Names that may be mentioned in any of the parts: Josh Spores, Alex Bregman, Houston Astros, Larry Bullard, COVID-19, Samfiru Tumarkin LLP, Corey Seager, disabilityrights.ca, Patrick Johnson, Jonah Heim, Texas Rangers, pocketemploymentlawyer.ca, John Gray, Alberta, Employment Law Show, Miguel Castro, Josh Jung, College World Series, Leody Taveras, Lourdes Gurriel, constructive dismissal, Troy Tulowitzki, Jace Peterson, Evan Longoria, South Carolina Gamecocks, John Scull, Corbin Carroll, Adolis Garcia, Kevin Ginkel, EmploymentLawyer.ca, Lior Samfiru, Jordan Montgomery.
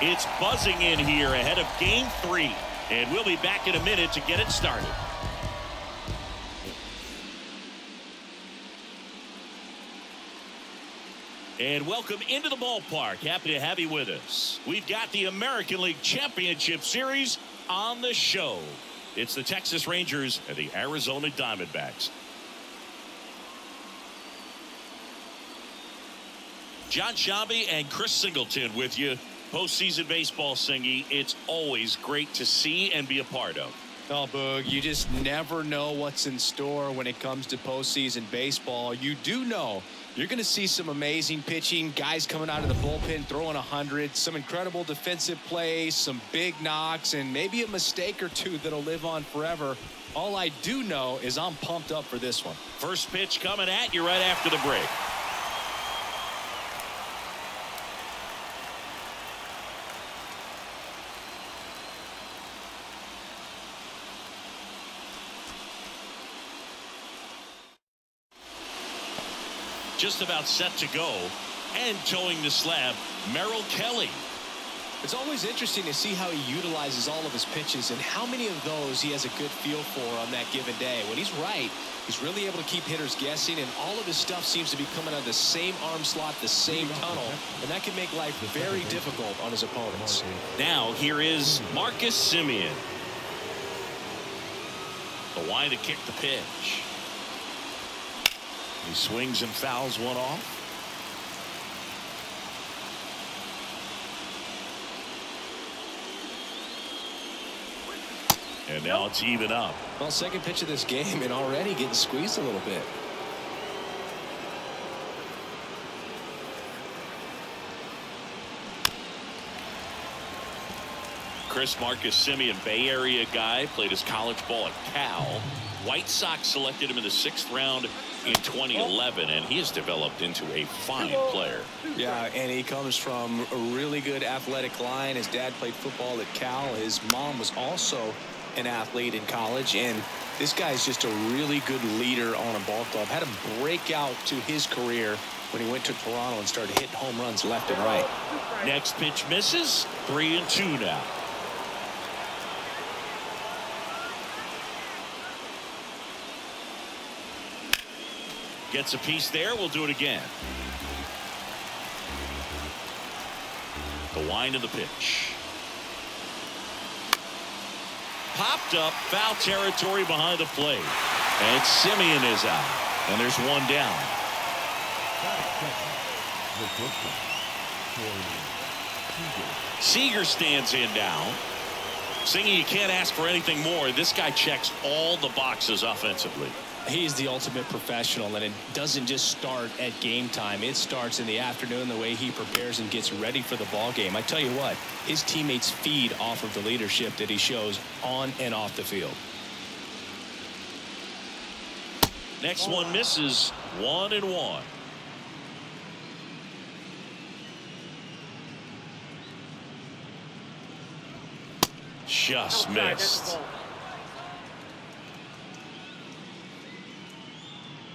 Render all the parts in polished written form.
It's buzzing in here ahead of game three, and we'll be back in a minute to get it started. And welcome into the ballpark. Happy to have you with us. We've got the American League Championship Series on the show. It's the Texas Rangers and the Arizona Diamondbacks. John Shabby and Chris Singleton with you. Postseason baseball, Singy. It's always great to see and be a part of. Oh, Boog, you just never know what's in store when it comes to postseason baseball. You do know you're going to see some amazing pitching, guys coming out of the bullpen, throwing 100, some incredible defensive plays, some big knocks, and maybe a mistake or two that'll live on forever. All I do know is I'm pumped up for this one. First pitch coming at you right after the break. Just about set to go, and towing the slab, Merrill Kelly. It's always interesting to see how he utilizes all of his pitches and how many of those he has a good feel for on that given day. When he's right, he's really able to keep hitters guessing, and all of his stuff seems to be coming out of the same arm slot, the same tunnel, and that can make life very difficult on his opponents. Now here is Marcus Semien. The wide to kick the pitch. He swings and fouls one off. And now it's even up. Well, second pitch of this game and already getting squeezed a little bit. Marcus Semien, Bay Area guy, played his college ball at Cal. White Sox selected him in the 6th round in 2011, and he has developed into a fine player. Yeah, and he comes from a really good athletic line. His dad played football at Cal. His mom was also an athlete in college, and this guy's just a really good leader on a ball club. Had him break out to his career when he went to Toronto and started hitting home runs left and right. Next pitch misses. 3-2 now. Gets a piece there. We'll do it again. The wind of the pitch. Popped up, foul territory behind the plate. And Semien is out. And there's one down. Seager stands in now. Singing, you can't ask for anything more. This guy checks all the boxes offensively. He's the ultimate professional, and it doesn't just start at game time. It starts in the afternoon, the way he prepares and gets ready for the ball game. I tell you what, his teammates feed off of the leadership that he shows on and off the field. Next one misses. 1-1. Just missed.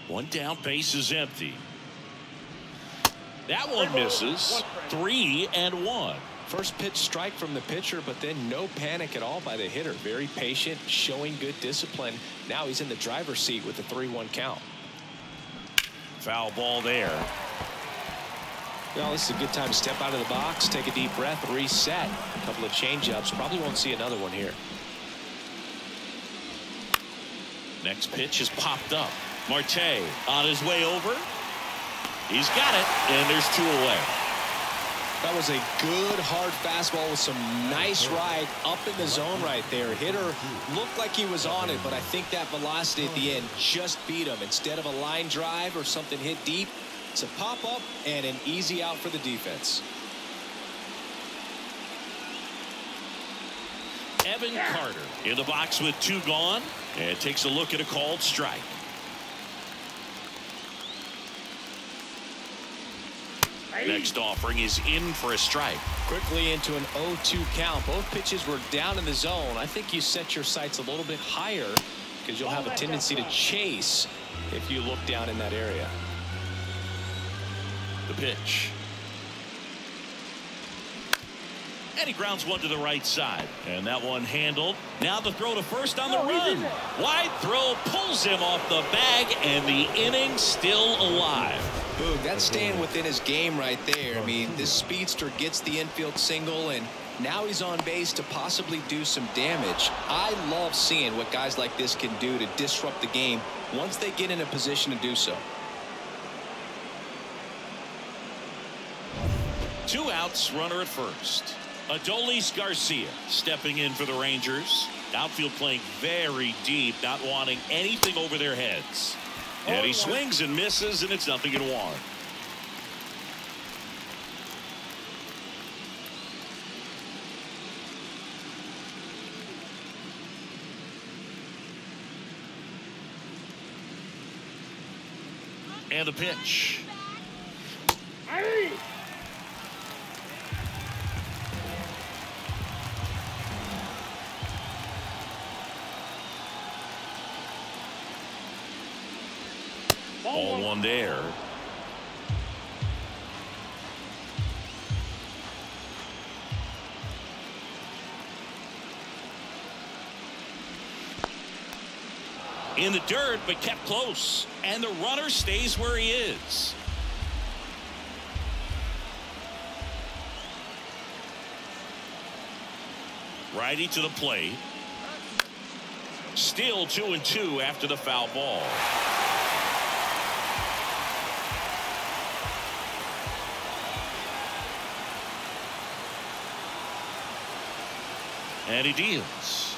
One down, base is empty. That one misses. 3-1. First pitch strike from the pitcher, but then no panic at all by the hitter. Very patient, showing good discipline. Now he's in the driver's seat with a 3-1 count. Foul ball there. Well, this is a good time to step out of the box, take a deep breath, reset. A couple of changeups. Probably won't see another one here. Next pitch is popped up. Marte on his way over. He's got it, and there's 2 away. That was a good hard fastball with some nice ride up in the zone right there. Hitter looked like he was on it, but I think that velocity at the end just beat him. Instead of a line drive or something hit deep, it's a pop up and an easy out for the defense. Evan Carter in the box with 2 gone, and takes a look at a called strike. Next offering is in for a strike. Quickly into an 0-2 count. Both pitches were down in the zone. I think you set your sights a little bit higher because you'll have a tendency to chase if you look down in that area. The pitch. and he grounds one to the right side, and that one handled. Now the throw to first on the run. Wide throw pulls him off the bag, and the inning still alive. Boog, that's staying within his game right there. I mean, this speedster gets the infield single, and now he's on base to possibly do some damage. I love seeing what guys like this can do to disrupt the game once they get in a position to do so. Two outs, runner at first. Adolis Garcia stepping in for the Rangers. Outfield playing very deep, not wanting anything over their heads. And he swings and misses, and it's nothing in one. And a pitch. All one there. In the dirt, but kept close, and the runner stays where he is. Righty to the plate. Still 2-2 after the foul ball. And he deals.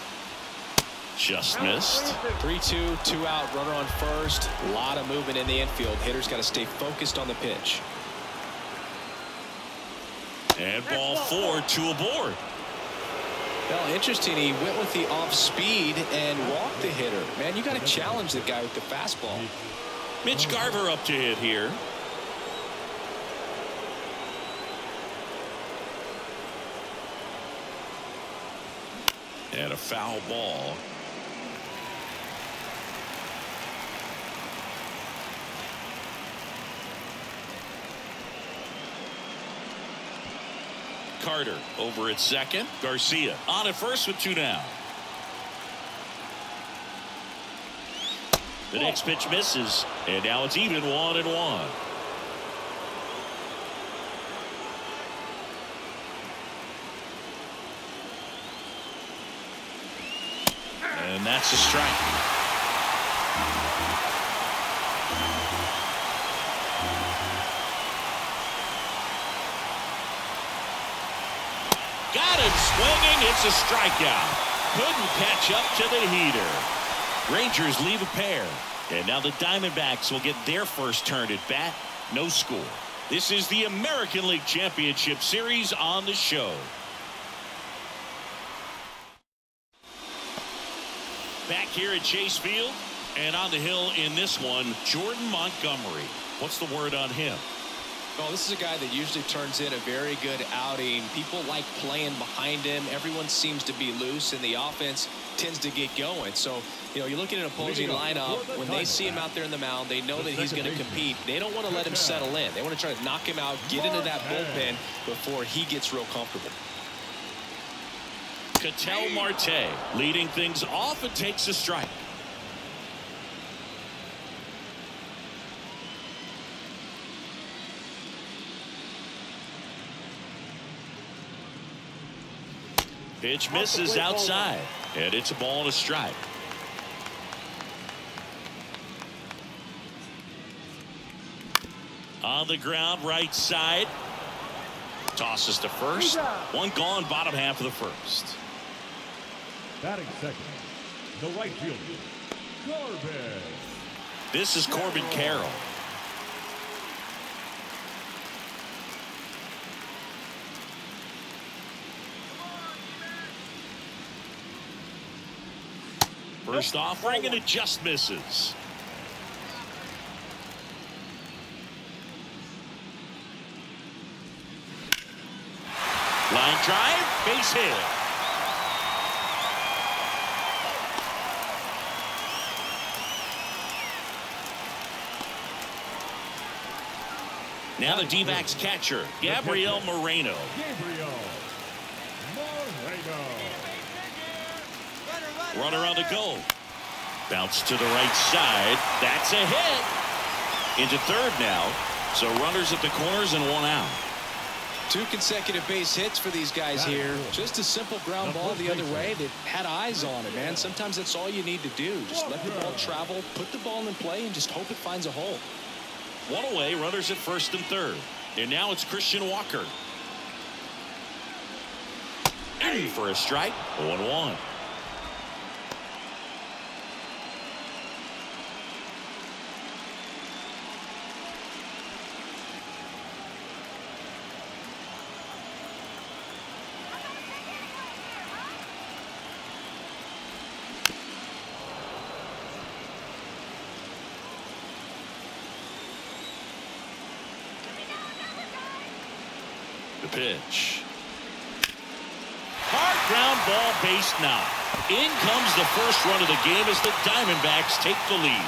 Just missed. 3-2, two out, runner on first. A lot of movement in the infield. Hitters got to stay focused on the pitch. And ball four to a board. Well, interesting. He went with the off speed and walked the hitter. Man, you got to challenge the guy with the fastball. Mitch Garver up to hit here. And a foul ball. Carter over at second. Garcia on at first with two down. The next pitch misses, and now it's even 1-1. And that's a strike. Swinging, it's a strikeout. Couldn't catch up to the heater. Rangers leave a pair. And now the Diamondbacks will get their first turn at bat. No score. This is the American League Championship Series on the show. Back here at Chase Field. And on the hill in this one, Jordan Montgomery. What's the word on him? Well, this is a guy that usually turns in a very good outing. People like playing behind him. Everyone seems to be loose, and the offense tends to get going. So, you know, you look at an opposing lineup. When they see him out there in the mound, they know that he's going to compete. They don't want to let him settle in. They want to try to knock him out, get into that bullpen before he gets real comfortable. Ketel Marte leading things off and takes a strike. Pitch misses outside, and it's a ball and a strike. On the ground, right side. Tosses to first. One gone, bottom half of the first. Batting second, the right fielder, Corbin. This is Corbin Carroll. First offering, and it just misses. Line drive, base hit. Now the D-backs catcher, Gabriel Moreno. Runner on the goal. Bounce to the right side. That's a hit. Into third now. So runners at the corners and one out. Two consecutive base hits for these guys here. Just a simple ground ball the other way that had eyes on it, man. Sometimes that's all you need to do. Just let the ball travel, put the ball in play, and just hope it finds a hole. One away, runners at first and third. And now it's Christian Walker. In for a strike. 1-1. Pitch. Hard ground ball, base knock. In comes the first run of the game as the Diamondbacks take the lead.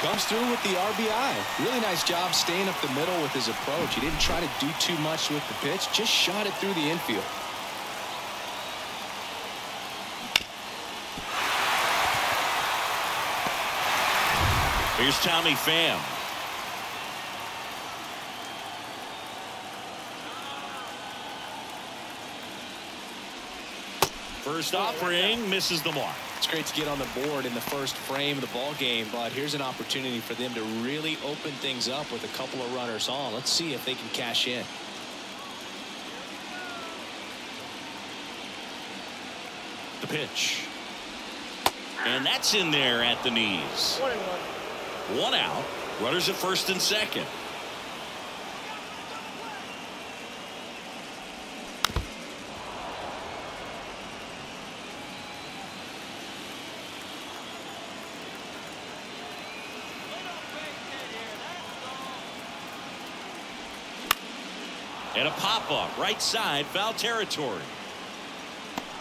Comes through with the RBI. Really nice job staying up the middle with his approach. He didn't try to do too much with the pitch, just shot it through the infield. Here's Tommy Pham. First offering misses the mark. It's great to get on the board in the first frame of the ball game, but here's an opportunity for them to really open things up with a couple of runners on. Let's see if they can cash in. The pitch. And that's in there at the knees. One out. Runners at first and second. And a pop-up, right side, foul territory.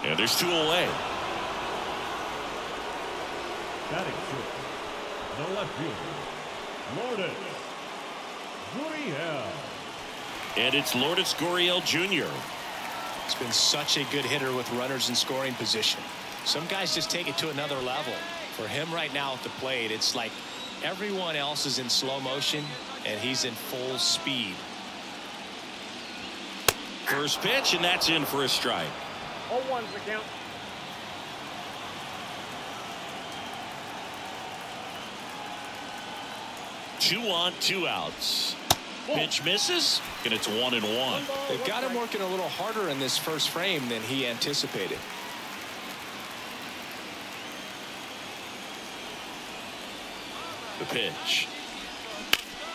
And there's two away. Batting through the left fielder, Lourdes Gurriel. And it's Lourdes Gurriel Jr. He's been such a good hitter with runners in scoring position. Some guys just take it to another level. For him right now at the plate, it's like everyone else is in slow motion, and he's in full speed. First pitch, and that's in for a strike. 0-1's the count. Two on, two outs. Pitch misses, and it's 1-1. They've got him working a little harder in this first frame than he anticipated. The pitch.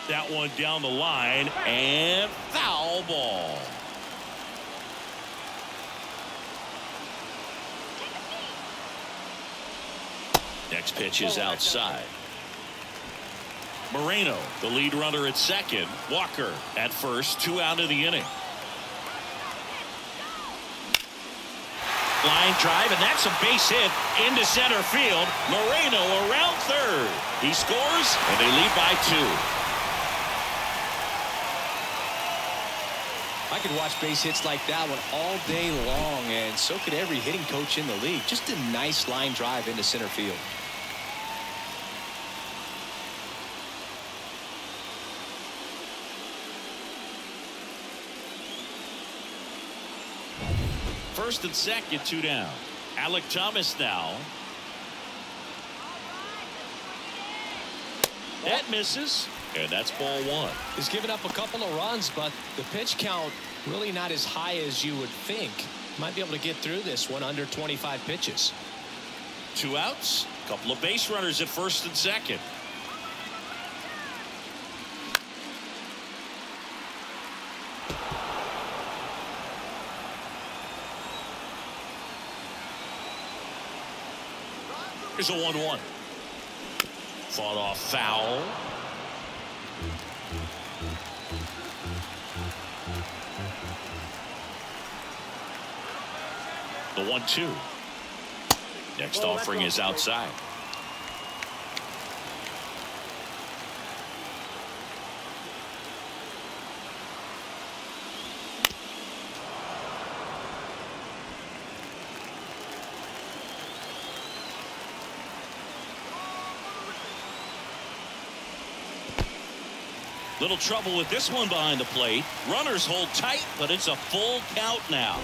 That one down the line, and foul ball. Next pitch is outside. Moreno, the lead runner at second. Walker at first, two out of the inning. Line drive, and that's a base hit into center field. Moreno around third. He scores, and they lead by two. I could watch base hits like that one all day long, and so could every hitting coach in the league. Just a nice line drive into center field. First and second, two down. Alec Thomas now. That misses. And that's ball one. He's given up a couple of runs, but the pitch count really not as high as you would think. Might be able to get through this one under 25 pitches. Two outs, a couple of base runners at first and second. Here's a 1-1. Fought off foul. The 1-2. Next offering is outside. Little trouble with this one behind the plate. Runners hold tight, but it's a full count now.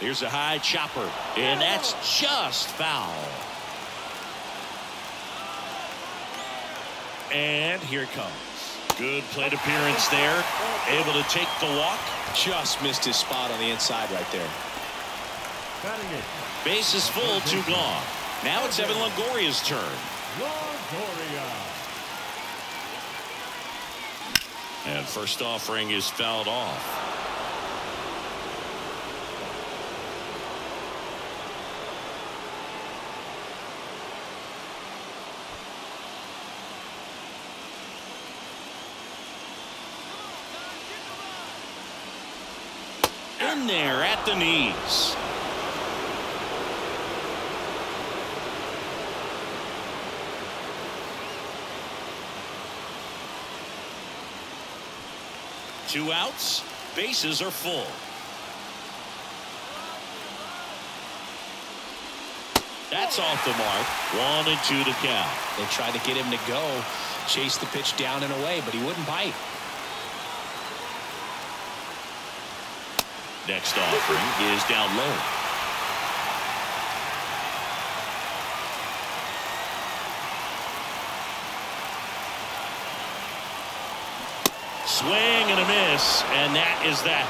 Here's a high chopper, and that's just foul. And here it comes. Good plate appearance there. Able to take the walk. Just missed his spot on the inside right there. Base is full, two gone. Now it's Evan Longoria's turn. And first offering is fouled off. There at the knees. Two outs, bases are full. That's off the mark. 1-2 to Cal. They tried to get him to go, chase the pitch down and away, but he wouldn't bite. Next offering is down low. Swing and a miss, and that is that.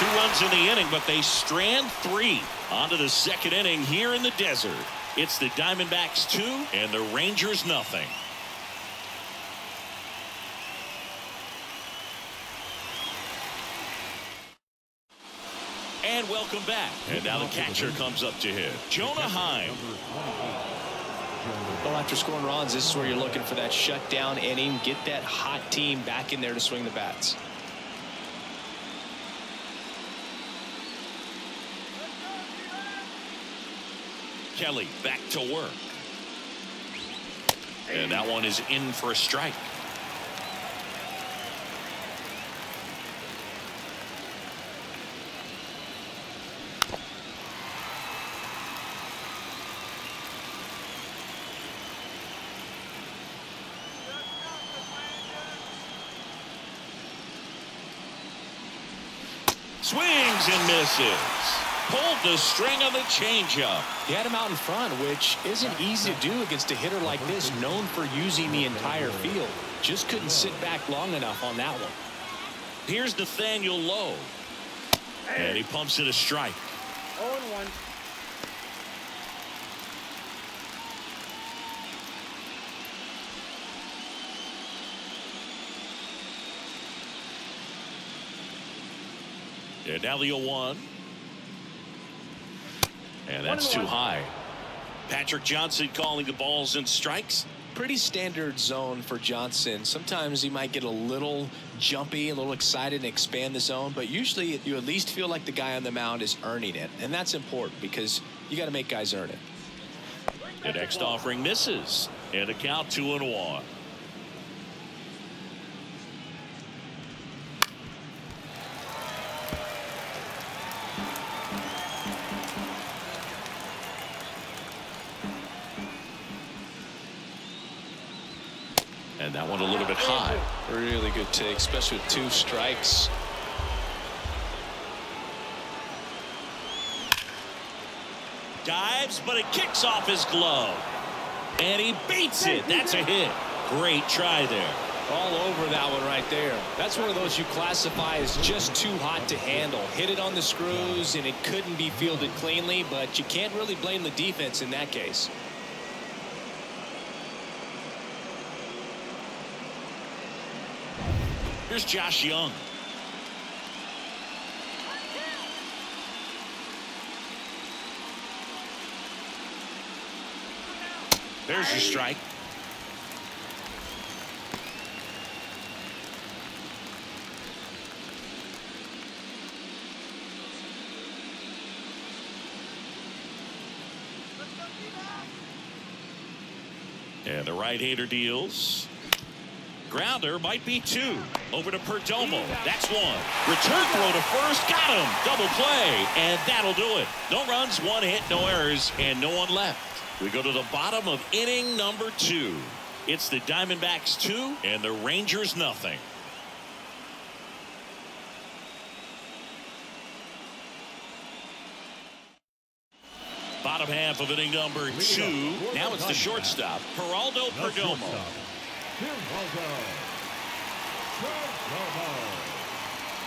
2 runs in the inning, but they strand 3. On to the second inning here in the desert. It's the Diamondbacks 2 and the Rangers nothing. And welcome back. And now the catcher comes up to hit. Jonah Heim. Well, after scoring runs, this is where you're looking for that shutdown inning. Get that hot team back in there to swing the bats. Kelly back to work. And that one is in for a strike. Swings and misses. Pulled the string of a changeup. He had him out in front, which isn't easy to do against a hitter like this, known for using the entire field. Just couldn't sit back long enough on that one. Here's Nathaniel Lowe. And he pumps it a strike. 0-1. And now the 0-1. And that's too high. Patrick Johnson calling the balls and strikes. Pretty standard zone for Johnson. Sometimes he might get a little jumpy, a little excited and expand the zone, but usually you at least feel like the guy on the mound is earning it. And that's important because you got to make guys earn it. The next offering misses. And a count 2-1. And that one a little bit high. Really good take, especially with 2 strikes. Dives, but it kicks off his glove. And he beats it. That's a hit. Great try there. All over that one right there. That's one of those you classify as just too hot to handle. Hit it on the screws, and it couldn't be fielded cleanly, but you can't really blame the defense in that case. Here's Josh Jung. There's your strike. And the right-hander deals. Grounder might be two. Over to Perdomo. That's one. Return throw to first. Got him. Double play. And that'll do it. No runs, one hit, no errors, and no one left. We go to the bottom of inning number 2. It's the Diamondbacks 2 and the Rangers nothing. Bottom half of inning number 2. Now it's the shortstop, Geraldo Perdomo.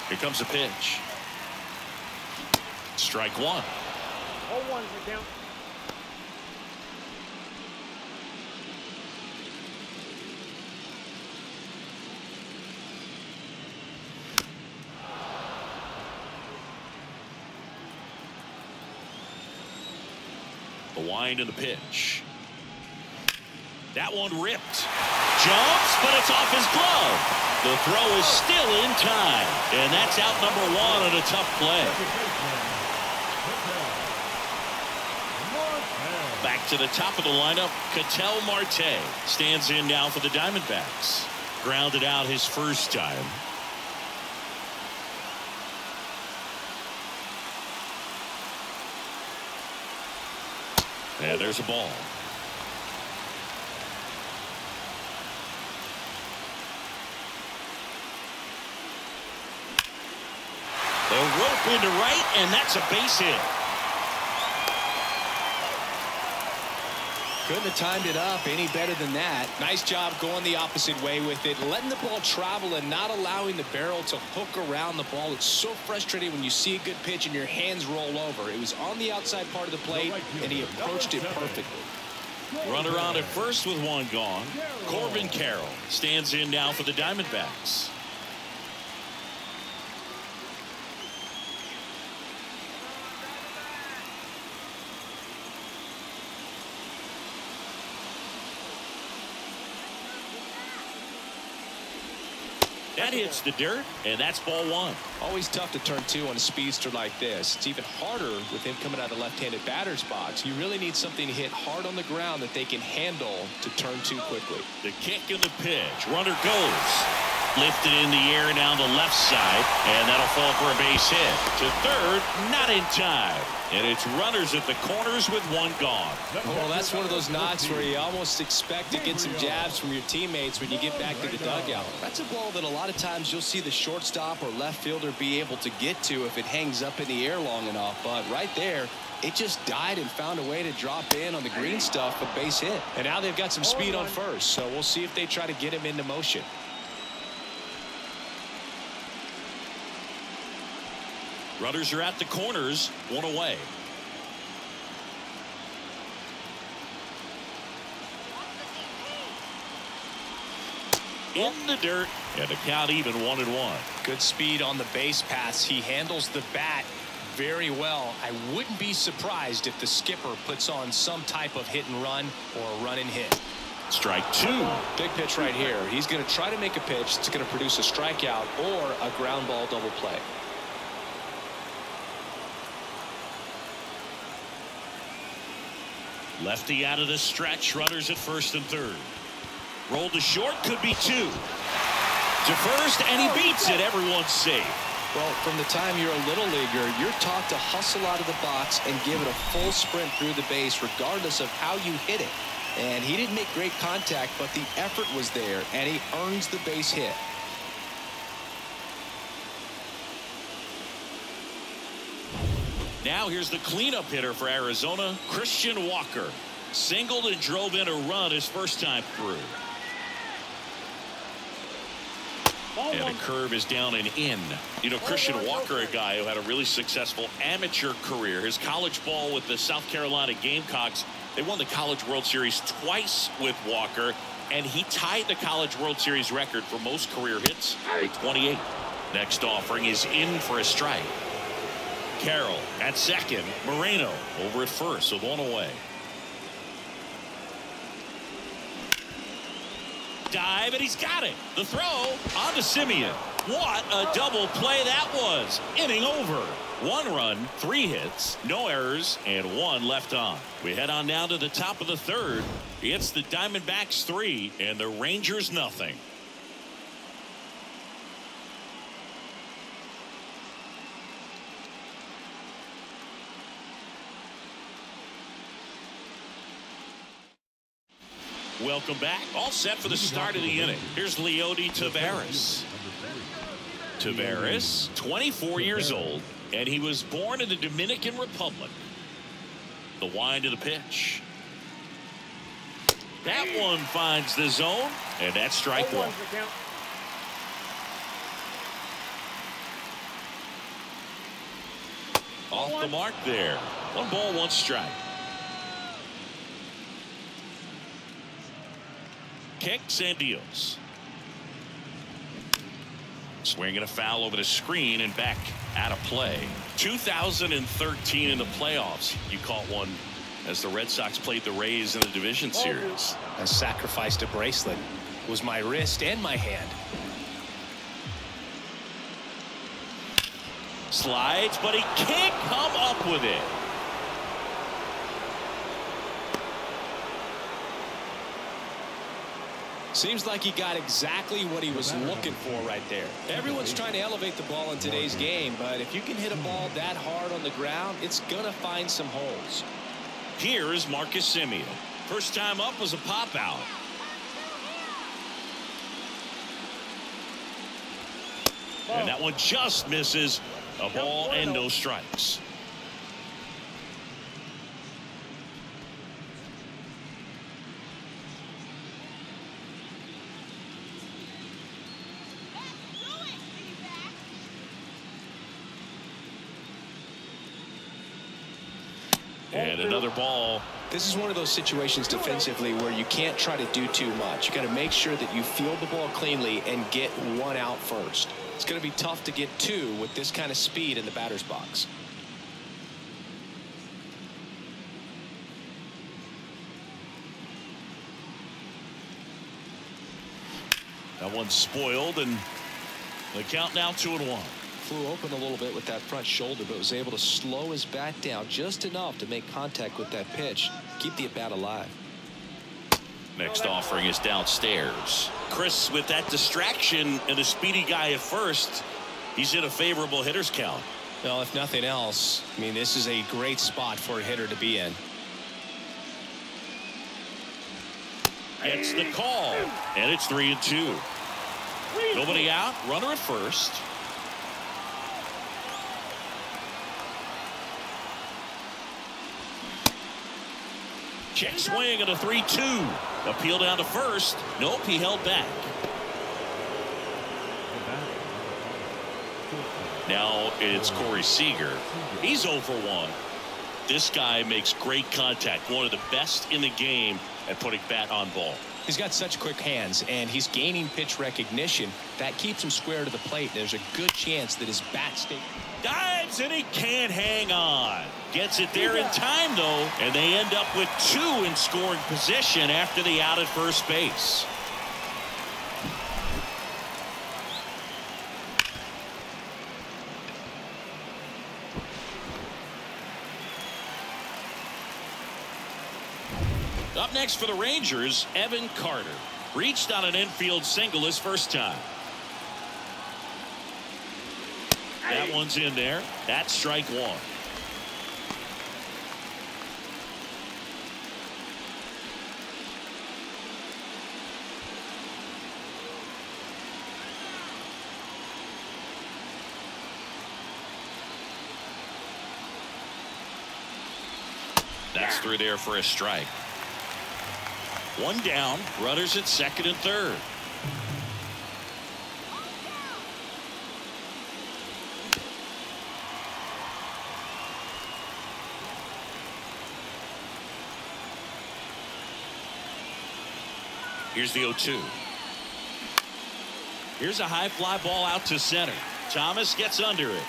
Here comes a pitch. Strike one. 0-1's the count. The wind and the pitch. That one ripped. Jumps, but it's off his glove. The throw is still in time. And that's out number 1 on a tough play. Back to the top of the lineup. Ketel Marte stands in now for the Diamondbacks. Grounded out his first time. And there's a ball. The rope into right, and that's a base hit. Couldn't have timed it up any better than that. Nice job going the opposite way with it, letting the ball travel and not allowing the barrel to hook around the ball. It's so frustrating when you see a good pitch and your hands roll over. It was on the outside part of the plate, and he approached it perfectly. Runner on at first with one gone. Corbin Carroll stands in now for the Diamondbacks. That hits the dirt, and that's ball 1. Always tough to turn 2 on a speedster like this. It's even harder with him coming out of the left-handed batter's box. You really need something to hit hard on the ground that they can handle to turn 2 quickly. The kick and the pitch. Runner goes. Lifted in the air down the left side, and that'll fall for a base hit. To third, not in time. And it's runners at the corners with one gone. Well, that's one of those knocks where you almost expect to get some jabs from your teammates when you get back to the dugout. That's a ball that a lot of times you'll see the shortstop or left fielder be able to get to if it hangs up in the air long enough. But right there, it just died and found a way to drop in on the green stuff, a base hit. And now they've got some speed on first, so we'll see if they try to get him into motion. Runners are at the corners, one away. In the dirt, and the count even 1-1. Good speed on the base paths. He handles the bat very well. I wouldn't be surprised if the skipper puts on some type of hit and run or a run and hit. Strike 2. Big pitch right here. He's going to try to make a pitch that's going to produce a strikeout or a ground ball double play. Lefty out of the stretch, runners at first and third. Rolled to short, could be 2. To first, and he beats it. Everyone's safe. Well, from the time you're a little leaguer, you're taught to hustle out of the box and give it a full sprint through the base, regardless of how you hit it. And he didn't make great contact, but the effort was there, and he earns the base hit. Now here's the cleanup hitter for Arizona, Christian Walker. Singled and drove in a run his first time through. And the curve is down and in. You know, Christian Walker, a guy who had a really successful amateur career. His college ball with the South Carolina Gamecocks. They won the College World Series twice with Walker, and he tied the College World Series record for most career hits with 28. Next offering is in for a strike. Carroll at second, Moreno over at first, so one away. Dive, and he's got it. The throw on to Semien. What a double play that was. Inning over. One run, 3 hits, no errors, and 1 left on. We head on now to the top of the third. It's the Diamondbacks 3 and the Rangers nothing. Welcome back. All set for the start of the inning. Here's Leody Taveras. Taveras, 24 years old, and he was born in the Dominican Republic. The wind of the pitch. That one finds the zone, and that's strike one. Off the mark there. 1 ball, 1 strike. Kicks and deals. Swinging a foul over the screen and back out of play. 2013 in the playoffs, you caught one as the Red Sox played the Rays in the division series. I sacrificed a bracelet. It was my wrist and my hand. Slides, but he can't come up with it. Seems like he got exactly what he was looking for right there. Everyone's trying to elevate the ball in today's game, but if you can hit a ball that hard on the ground, it's gonna find some holes. Here is Marcus Semien. First time up was a pop out. And that one just misses. A ball and no strikes. And another ball. This is one of those situations defensively where you can't try to do too much. You got to make sure that you field the ball cleanly and get one out first. It's going to be tough to get two with this kind of speed in the batter's box. That one's spoiled, and the count now 2-1. Flew open a little bit with that front shoulder, but was able to slow his bat down just enough to make contact with that pitch. Keep the at-bat alive. Next offering is downstairs. Chris, with that distraction and the speedy guy at first, he's in a favorable hitter's count. Well, if nothing else, I mean, this is a great spot for a hitter to be in. Gets the call, and it's 3-2. Nobody out, runner at first. Check swing at a 3-2. Appeal down to first. Nope, he held back. Now it's Corey Seager. He's 0-for-1. This guy makes great contact. One of the best in the game at putting bat on ball. He's got such quick hands, and he's gaining pitch recognition. That keeps him square to the plate. There's a good chance that his bat stays. Dives, and he can't hang on. Gets it there in time, though, and they end up with 2 in scoring position after the out at first base. Up next for the Rangers, Evan Carter. Reached on an infield single his first time. That one's in there. That's strike one. That's through there for a strike. 1 down, runners at second and third. Here's the 0-2. Here's a high fly ball out to center. Thomas gets under it.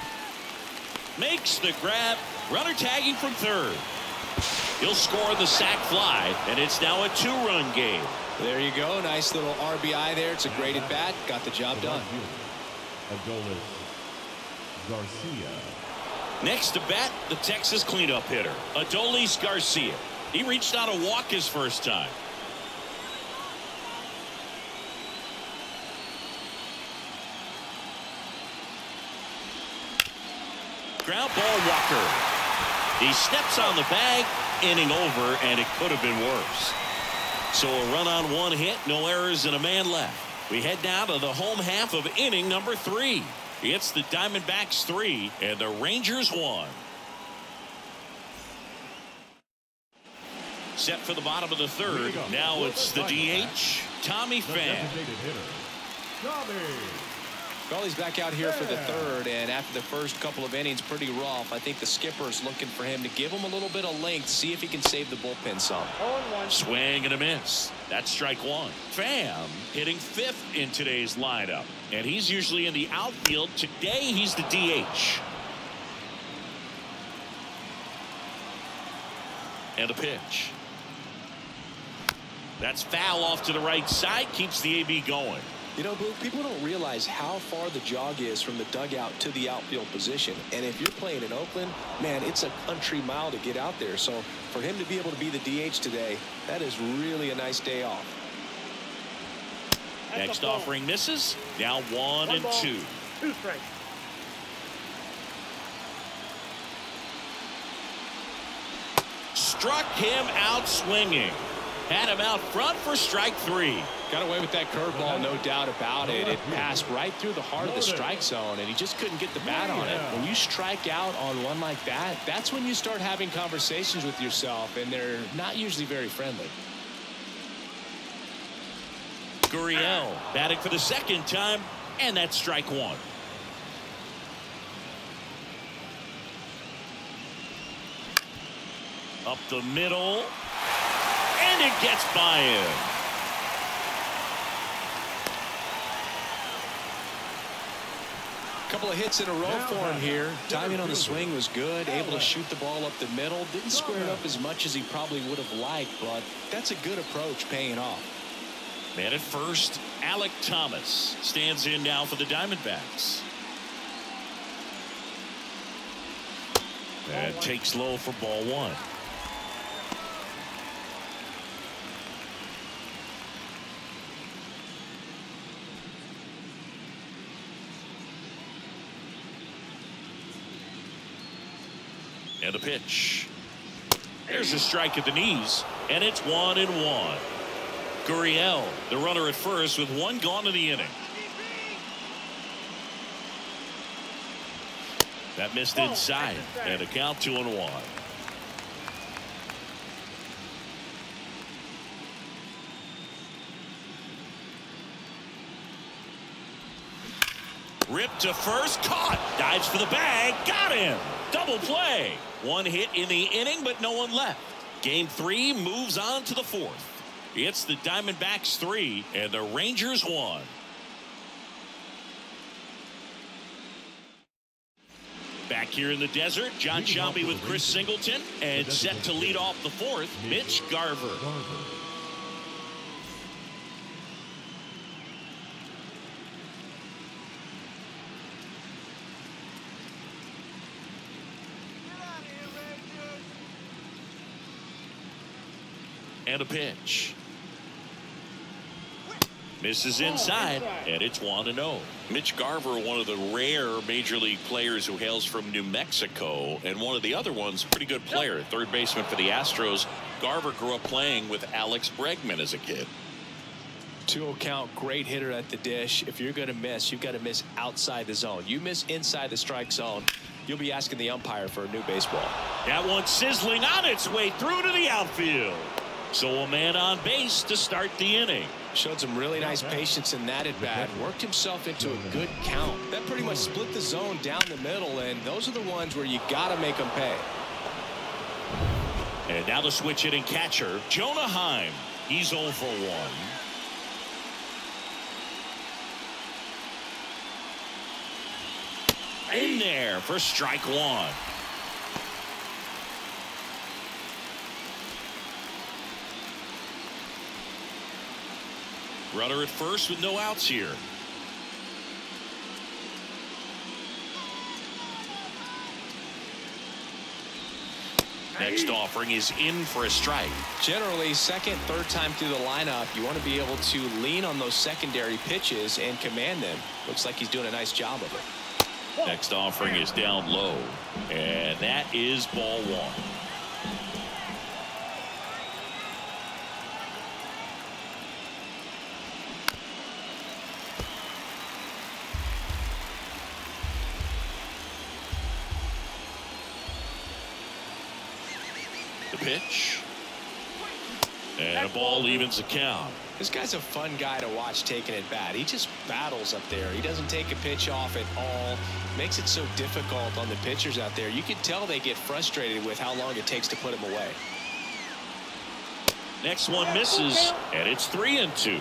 Makes the grab. Runner tagging from third. He'll score the sac fly, and it's now a 2-run game. There you go. Nice little RBI there. It's a great at bat. Got the job done. Adolis Garcia. Next to bat, the Texas cleanup hitter, Adolis Garcia. He reached out a walk his first time. Ground ball, Walker. He steps on the bag, inning over, and it could have been worse. So a run on one hit, no errors, and a man left. We head down to the home half of inning number 3. It's the Diamondbacks 3 and the Rangers 1. Set for the bottom of the third. Now it's the DH, Tommy Pham. Charlie's back out here for the third, and after the first couple of innings, pretty rough. I think the skipper's looking for him to give him a little bit of length, see if he can save the bullpen some. Swing and a miss. That's strike one. Pham hitting fifth in today's lineup, and he's usually in the outfield. Today, he's the DH. And a pitch. That's foul off to the right side, keeps the AB going. You know, Blue, people don't realize how far the jog is from the dugout to the outfield position. And if you're playing in Oakland, man, it's a country mile to get out there. So for him to be able to be the DH today, that is really a nice day off. Next offering misses. Now 1-2. 2 strikes. Struck him out swinging. Had him out front for strike 3. Got away with that curveball, no doubt about it. It passed right through the heart of the strike zone, and he just couldn't get the bat on it. When you strike out on one like that, that's when you start having conversations with yourself, and they're not usually very friendly. Gurriel batting for the second time, and that's strike 1. Up the middle. And it gets by him. Couple of hits in a row for him here. Timing on the swing was good. Able to shoot the ball up the middle. Didn't square it up as much as he probably would have liked, but that's a good approach paying off. Man at first, Alec Thomas stands in now for the Diamondbacks. That takes low for ball 1. And a pitch. There's a strike at the knees, and it's 1-1. Gurriel, the runner at first, with one gone in the inning. That missed inside, and a count 2-1. Ripped to first, caught, dives for the bag, got him. Double play. One hit in the inning, but no one left. Game 3 moves on to the 4th. It's the Diamondbacks 3 and the Rangers 1. Back here in the desert, John Shelby with Chris Singleton, and set to lead off the 4th, Mitch Garver. And a pitch. Misses inside, and it's 1-0. Mitch Garver, one of the rare major league players who hails from New Mexico, and one of the other ones, pretty good player, third baseman for the Astros. Garver grew up playing with Alex Bregman as a kid. 2-0 count, great hitter at the dish. If you're going to miss, you've got to miss outside the zone. You miss inside the strike zone, you'll be asking the umpire for a new baseball. That one sizzling on its way through to the outfield. So a man on base to start the inning. Showed some really nice patience in that at bat. Worked himself into a good count. That pretty much split the zone down the middle, and those are the ones where you got to make them pay. And now the switch hitting catcher, Jonah Heim. He's 0 for 1. In there for strike 1. Runner at first with no outs here. Next offering is in for a strike. Generally, second, third time through the lineup, you want to be able to lean on those secondary pitches and command them. Looks like he's doing a nice job of it. Next offering is down low, and that is ball 1. The pitch. And a ball evens the count. This guy's a fun guy to watch taking at bat. He just battles up there. He doesn't take a pitch off at all. Makes it so difficult on the pitchers out there. You can tell they get frustrated with how long it takes to put him away. Next one misses, and it's 3-2.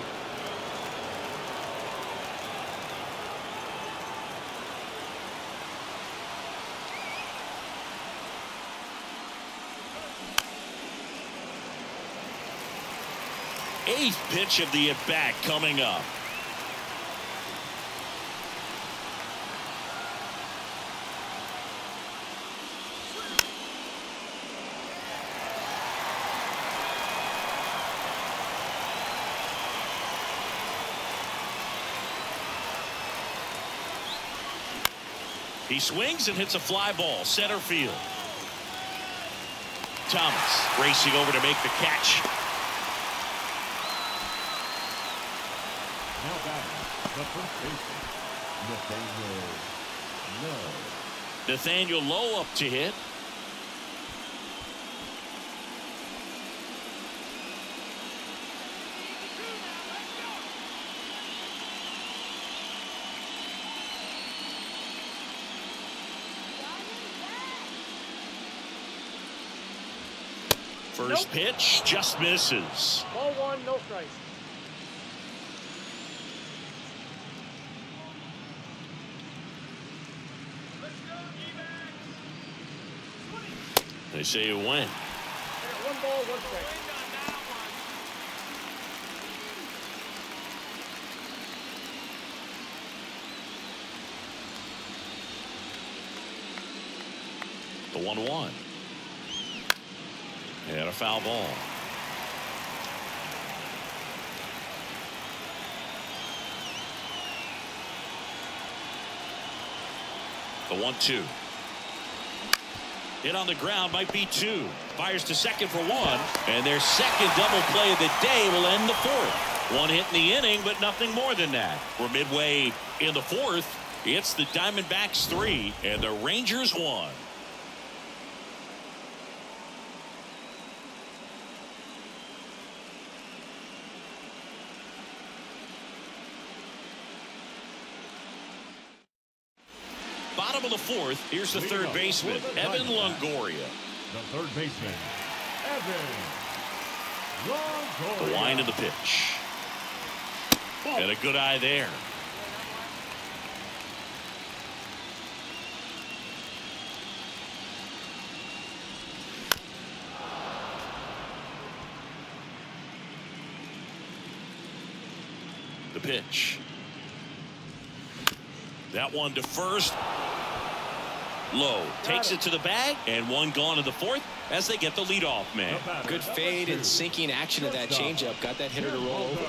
Eighth pitch of the at-bat coming up. He swings and hits a fly ball, center field. Thomas racing over to make the catch. Now batting, the first baseman, Nathaniel Lowe. Nathaniel Lowe up to hit. First pitch just misses. Ball one, no strikes. They say it went. One ball, one strike. The 1-1. And a foul ball. The 1-2. Hit on the ground, might be two. Fires to second for one, and their second double play of the day will end the fourth. One hit in the inning, but nothing more than that. We're midway in the fourth. It's the Diamondbacks 3 and the Rangers 1. Bottom of the fourth. Here's the third baseman, Evan Longoria. The third baseman, Evan Longoria. The line of the pitch. And a good eye there. The pitch. That one to first. Lowe takes it to the bag, and one gone to the fourth as they get the leadoff man. Good fade and sinking action of that changeup. Got that hitter to roll over.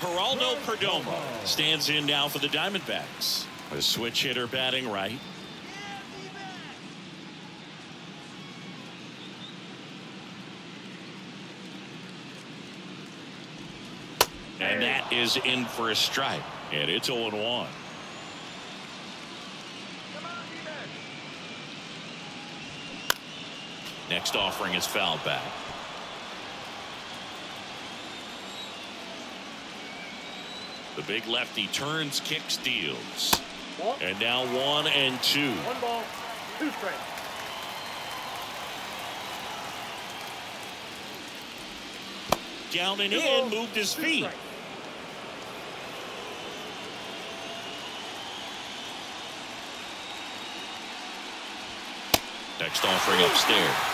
Geraldo Perdomo stands in now for the Diamondbacks. A switch hitter batting right. And that is in for a strike, and it's 0-1. Next offering is fouled back. The big lefty turns, kicks, deals. And now 1-2. One ball, two strikes. Down and in, moved his feet. Next offering upstairs.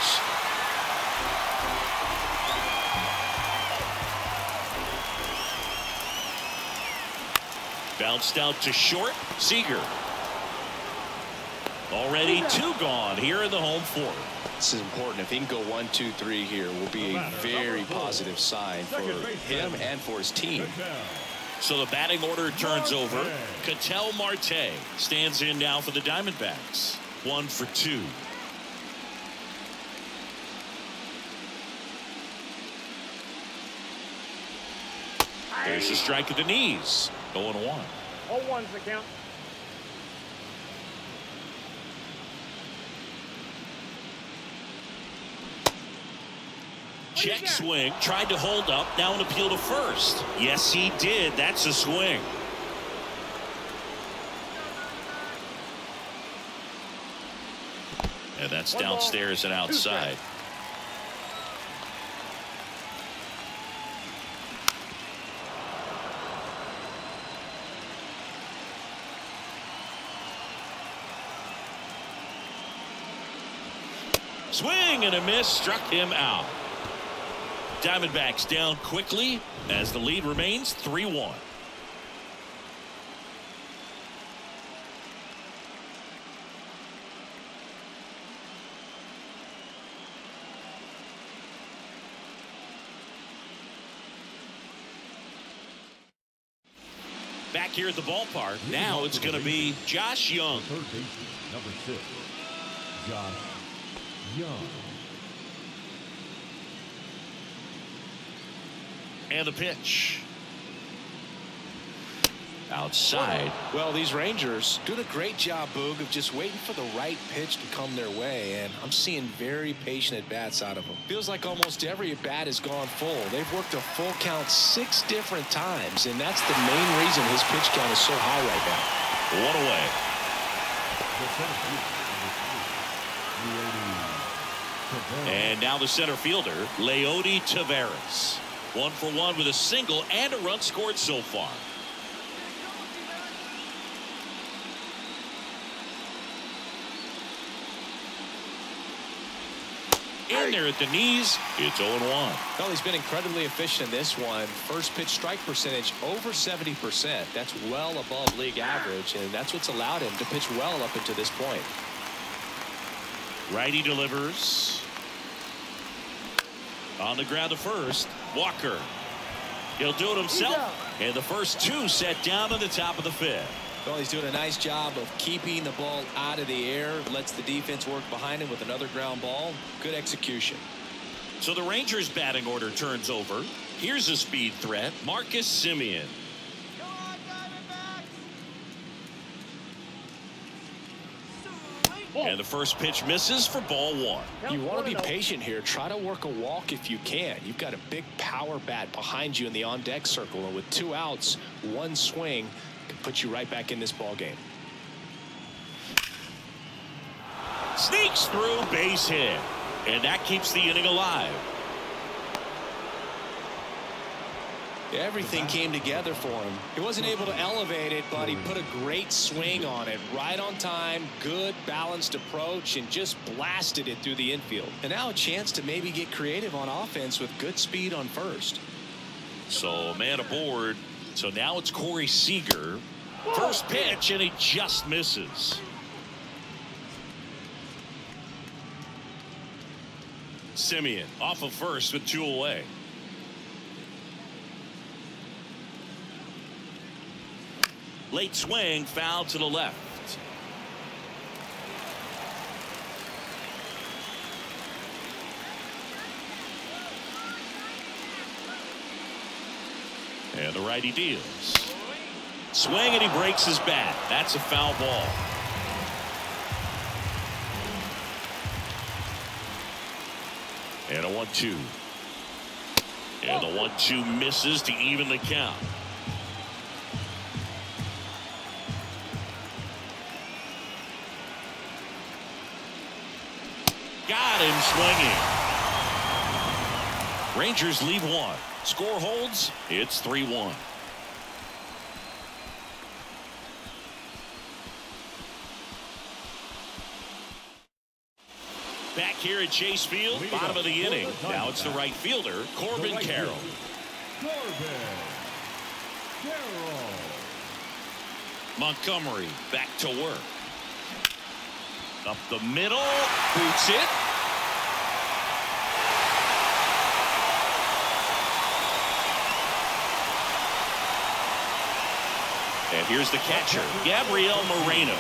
Bounced out to short. Seager. Already two gone here in the home fourth. This is important. If he can go 1, 2, 3 here, will be a very positive sign for him and for his team. So the batting order turns over. Ketel Marte stands in now for the Diamondbacks. 1 for 2. There's a strike at the knees. 0-1. 0-1's the count. check swing, tried to hold up, now an appeal to first. Yes, he did. That's a swing. Yeah, that's downstairs and outside. Swing and a miss, struck him out. Diamondbacks down quickly as the lead remains 3-1. Back here at the ballpark, now it's going to be Josh Jung. Third baseman, number 6, Josh Jung. And a pitch. Outside. Well, these Rangers doing a great job, Boog, of just waiting for the right pitch to come their way, and I'm seeing very patient at-bats out of them. Feels like almost every at-bat has gone full. They've worked a full count 6 different times, and that's the main reason his pitch count is so high right now. One away. And now the center fielder, Leody Taveras. 1 for 1 with a single and a run scored so far. In there at the knees, it's 0-1. Well, he's been incredibly efficient in this one. First pitch strike percentage over 70%. That's well above league average, and that's what's allowed him to pitch well up until this point. Righty delivers. On the ground to first, Walker. He'll do it himself, and the first 2 set down in the top of the 5th. Well, he's doing a nice job of keeping the ball out of the air. Lets the defense work behind him with another ground ball. Good execution. So the Rangers batting order turns over. Here's a speed threat, Marcus Semien. Go on, Diamondbacks. And the first pitch misses for ball 1. You want to be patient here. Try to work a walk if you can. You've got a big power bat behind you in the on-deck circle, and with 2 outs, 1 swing, put you right back in this ball game. Sneaks through, base hit, and that keeps the inning alive. Everything came together for him. He wasn't able to elevate it, but he put a great swing on it right on time. Good balanced approach, and just blasted it through the infield. And now a chance to maybe get creative on offense with good speed on first. So a man aboard. So now it's Corey Seager. First pitch, and he just misses. Semien off of first with 2 away. Late swing, foul to the left. And the righty deals. Swing, and he breaks his bat. That's a foul ball. And a 1-2. And the 1-2 misses to even the count. Got him swinging. Rangers lead 1. Score holds. It's 3-1. Back here at Chase Field, bottom of the inning. Now it's the right fielder, Corbin Carroll. Montgomery back to work. Up the middle, boots it. And here's the catcher, Gabriel Moreno.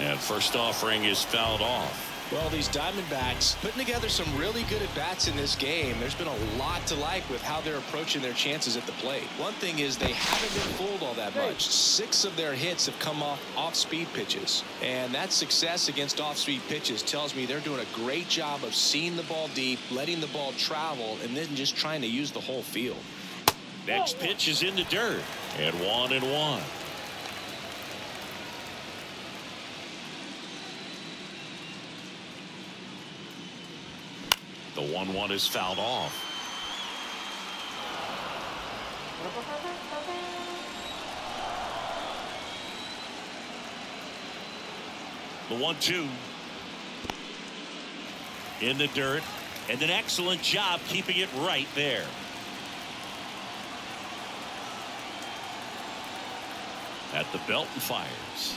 And first offering is fouled off. Well, these Diamondbacks putting together some really good at-bats in this game. There's been a lot to like with how they're approaching their chances at the plate. One thing is they haven't been fooled all that much. 6 of their hits have come off off-speed pitches. And that success against off-speed pitches tells me they're doing a great job of seeing the ball deep, letting the ball travel, and then just trying to use the whole field. Next pitch is in the dirt. And 1-1. The 1-1 is fouled off. The 1-2 in the dirt, and an excellent job keeping it right there. At the belt and fires.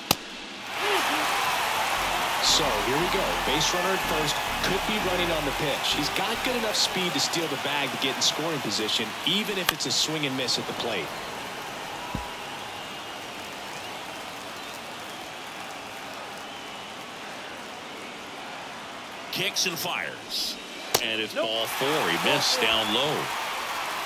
So here we go. Base runner at first, could be running on the pitch. He's got good enough speed to steal the bag to get in scoring position, even if it's a swing and miss at the plate. Kicks and fires. And it's ball 4. He missed down low.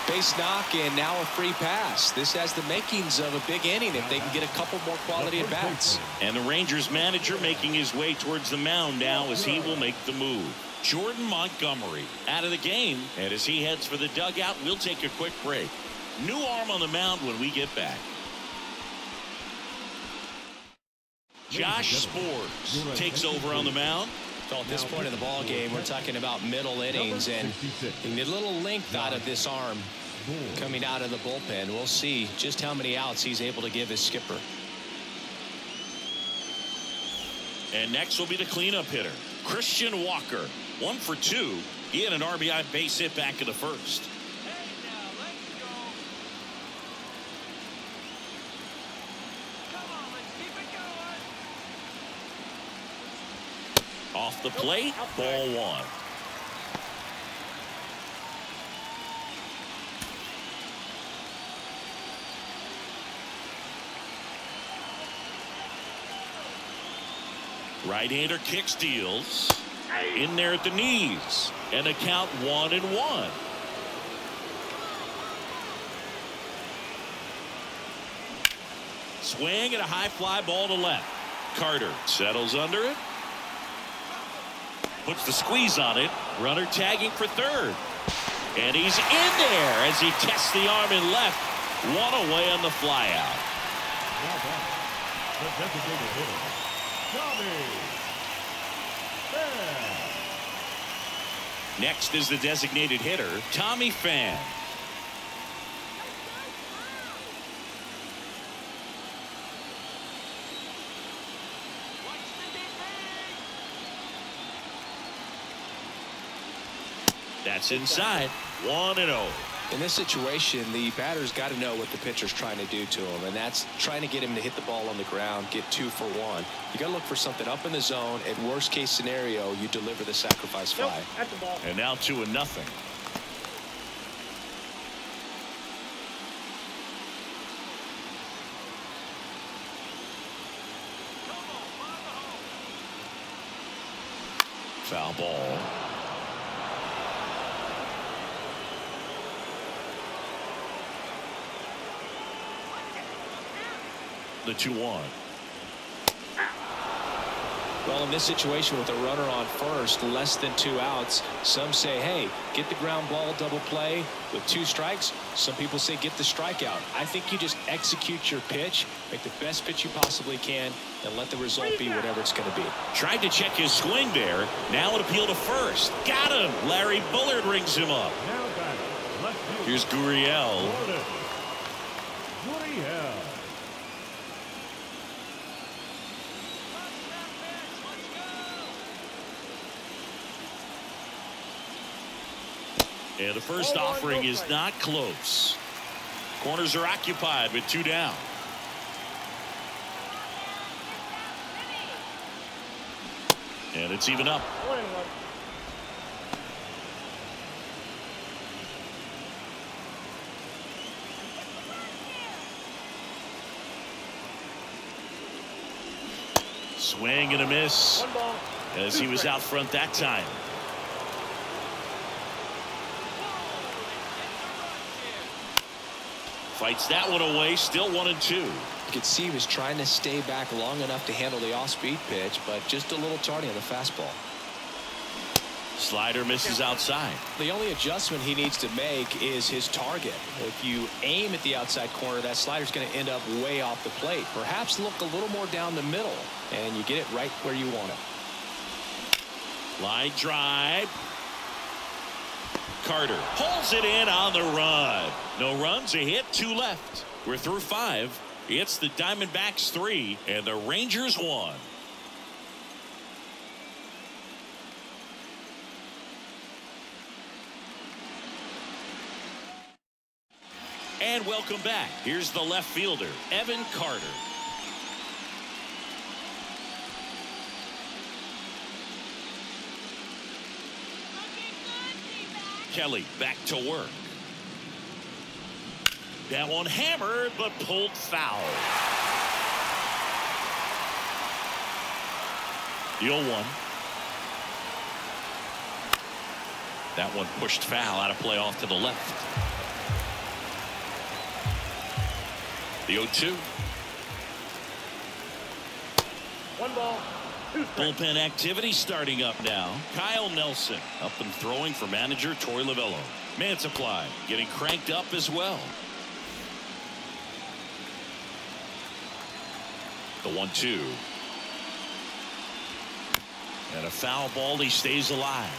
Base knock and now a free pass. This has the makings of a big inning if they can get a couple more quality at bats. And the Rangers manager making his way towards the mound now as he will make the move. Jordan Montgomery out of the game, and as he heads for the dugout, we'll take a quick break. New arm on the mound when we get back. Josh Spores takes over on the mound. So at this point in the ball game, we're talking about middle innings and a little length out of this arm coming out of the bullpen. We'll see just how many outs he's able to give his skipper. And next will be the cleanup hitter, Christian Walker. 1 for 2. He had an RBI base hit back in the first. Off the plate, ball 1. Right-hander kicks, deals in there at the knees, and a count 1-1. Swing and a high fly ball to left. Carter settles under it. Puts the squeeze on it. Runner tagging for third. And he's in there as he tests the arm and left. 1 away on the fly out. Next is the designated hitter, Tommy Pham. That's inside. 1-0. In this situation, the batter's got to know what the pitcher's trying to do to him, and that's trying to get him to hit the ball on the ground, get 2 for 1. You got to look for something up in the zone. And worst case scenario, you deliver the sacrifice fly. And now 2-0. Foul ball. The 2-1. Well, in this situation with a runner on first, less than 2 outs, some say, hey, get the ground ball double play with 2 strikes. Some people say get the strikeout. I think you just execute your pitch, make the best pitch you possibly can, and let the result be whatever it's going to be. Tried to check his swing there. Now an appeal to first. Got him. Larry Bullard rings him up. Here's Gurriel. And the first offering is not close. Corners are occupied with 2 down. And it's even up. Swing and a miss as he was out front that time. Fights that one away, still 1-2. You could see he was trying to stay back long enough to handle the off-speed pitch, but just a little tardy on the fastball. Slider misses outside. The only adjustment he needs to make is his target. If you aim at the outside corner, that slider's going to end up way off the plate. Perhaps look a little more down the middle, and you get it right where you want it. Line drive. Carter pulls it in on the run. No runs, a hit, two left. We're through five. It's the Diamondbacks 3 and the Rangers 1. And welcome back. Here's the left fielder, Evan Carter. Kelly back to work. That one hammered but pulled foul. The 0-1. That one pushed foul out of play off to the left. The 0-2. One ball. Bullpen activity starting up now. Kyle Nelson up and throwing for manager Torey Lavello. Mantiply getting cranked up as well. The 1-2. And a foul ball. He stays alive.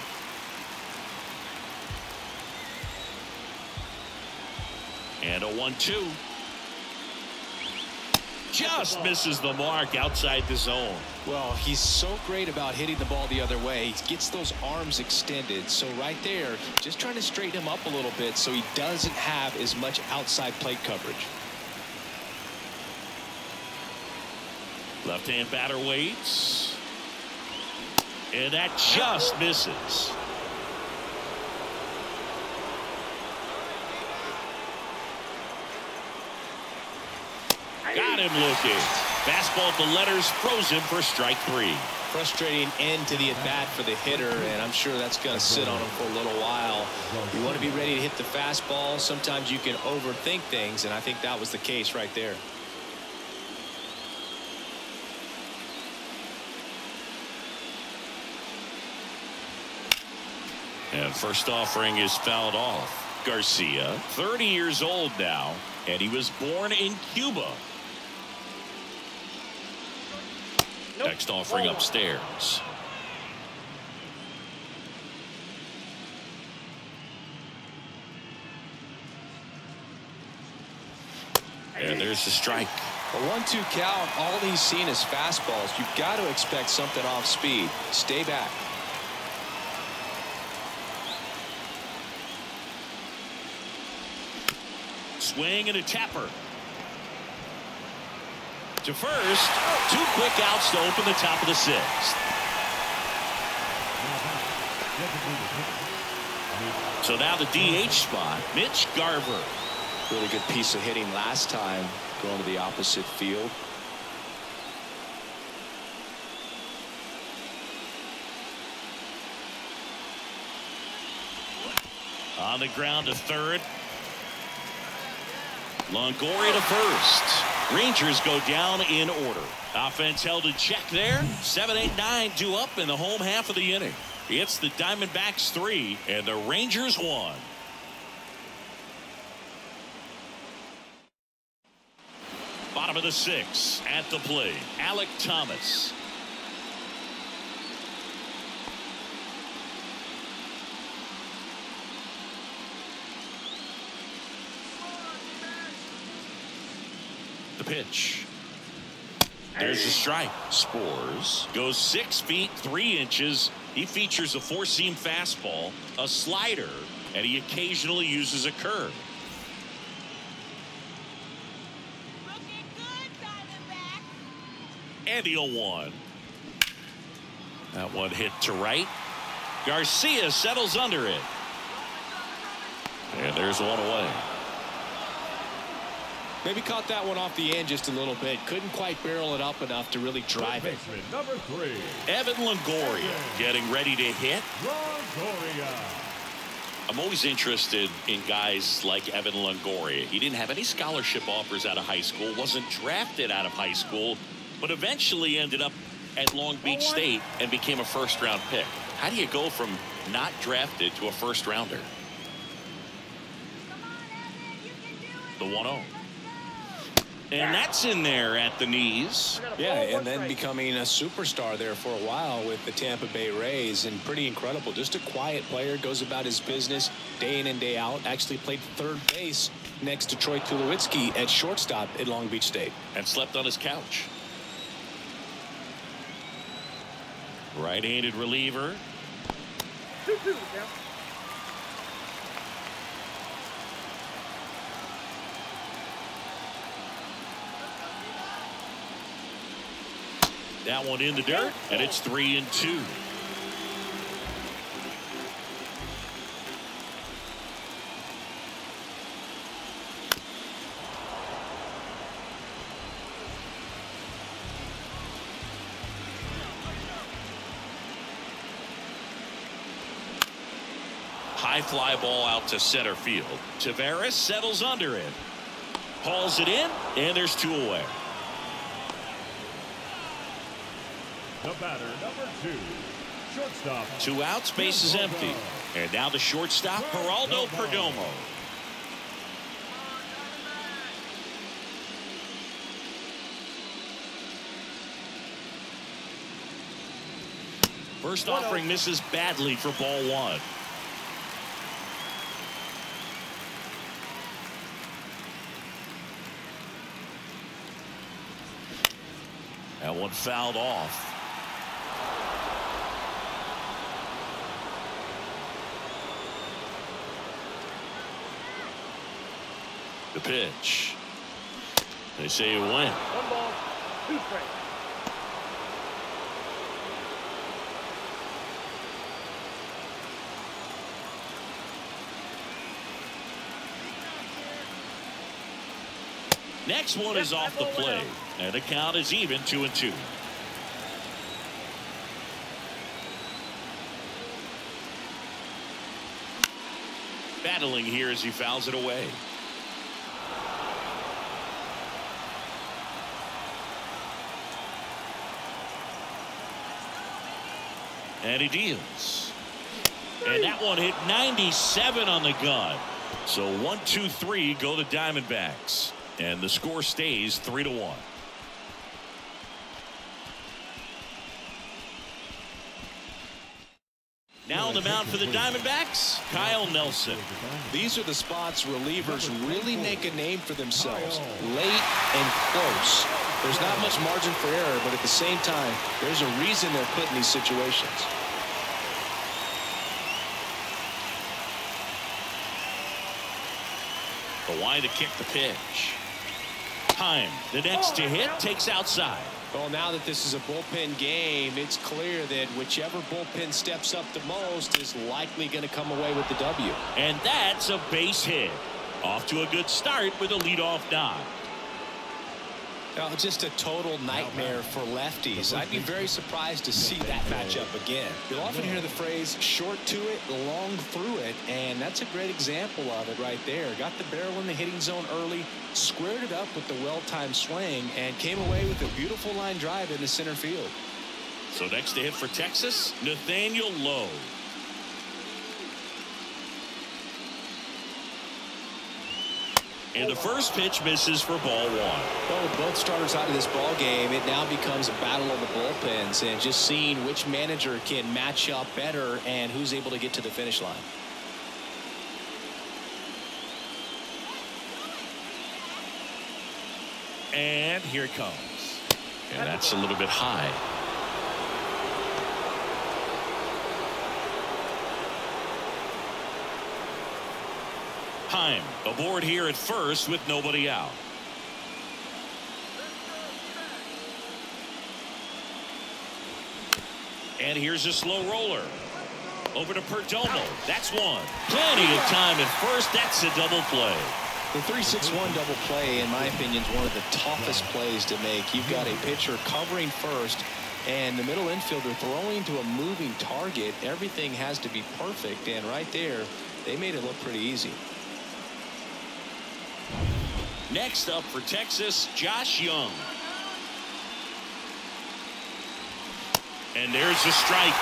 And a 1-2. Just misses the mark outside the zone. Well, he's so great about hitting the ball the other way. He gets those arms extended. So right there, just trying to straighten him up a little bit so he doesn't have as much outside plate coverage. Left-hand batter waits. And that just misses. Got him looking. Fastball at the letters, frozen for strike 3. Frustrating end to the at-bat for the hitter, and I'm sure that's going to sit on him for a little while. You want to be ready to hit the fastball. Sometimes you can overthink things, and I think that was the case right there. And first offering is fouled off. Garcia, 30 years old now, and he was born in Cuba. Next offering upstairs. And there's the strike. A 1-2 count. All he's seen is fastballs. You've got to expect something off speed. Stay back. Swing and a tapper. To first, two quick outs to open the top of the 6th. So now the DH spot, Mitch Garver. Really good piece of hitting last time, going to the opposite field. On the ground to third. Longoria to first. Rangers go down in order. Offense held in check there. 7, 8, 9 due up in the home half of the inning. It's the Diamondbacks 3 and the Rangers 1. Bottom of the 6th at the plate, Alec Thomas. The pitch. There's the strike. Spores goes 6 feet 3 inches. He features a four-seam fastball, a slider, and he occasionally uses a curve. And the 0-1. That one hit to right. Garcia settles under it. And there's one away. Maybe caught that one off the end just a little bit. Couldn't quite barrel it up enough to really drive it. Number three, Evan Longoria, getting ready to hit. I'm always interested in guys like Evan Longoria. He didn't have any scholarship offers out of high school, wasn't drafted out of high school, but eventually ended up at Long Beach State and became a first-round pick. How do you go from not drafted to a first-rounder? The 1-0. And that's in there at the knees. Yeah, and then becoming a superstar there for a while with the Tampa Bay Rays, and pretty incredible. Just a quiet player, goes about his business day in and day out. Actually played third base next to Troy Tulowitzki at shortstop at Long Beach State. And slept on his couch. Right-handed reliever. That one in the dirt, and it's 3-2. High fly ball out to center field. Taveras settles under it, hauls it in, and there's two away. The batter, number two, shortstop. Two outs, base is empty. And now the shortstop, Geraldo Perdomo. First offering misses badly for ball one. That one fouled off. The pitch. They say it went. One ball, two strikes. Next one is off the plate, and the count is even, 2-2. Battling here as he fouls it away. And he deals. And that one hit 97 on the gun. So 1, 2, 3 go the Diamondbacks. And the score stays 3-1. Now on the mound for the Diamondbacks, Kyle Nelson. These are the spots relievers really make a name for themselves, late and close. There's not much margin for error, but at the same time, there's a reason they're put in these situations. But why to kick the pitch? Time. The next to hit takes outside. Well, now that this is a bullpen game, it's clear that whichever bullpen steps up the most is likely going to come away with the W. And that's a base hit. Off to a good start with a leadoff knock. Now, just a total nightmare for lefties. I'd be very surprised to see that matchup again. You'll often hear the phrase short to it, long through it, and that's a great example of it right there. Got the barrel in the hitting zone early, squared it up with the well-timed swing, and came away with a beautiful line drive into center field. So next to hit for Texas, Nathaniel Lowe. And the first pitch misses for ball one. Well, with both starters out of this ball game, it now becomes a battle of the bullpens, and just seeing which manager can match up better and who's able to get to the finish line. And here it comes. And that's a little bit high. Heim aboard here at first with nobody out. And here's a slow roller. Over to Perdomo. That's one. Plenty of time at first. That's a double play. The 3-6-1 double play, in my opinion, is one of the toughest plays to make. You've got a pitcher covering first, and the middle infielder throwing to a moving target. Everything has to be perfect, and right there, they made it look pretty easy. Next up for Texas, Josh Jung. And there's the strike.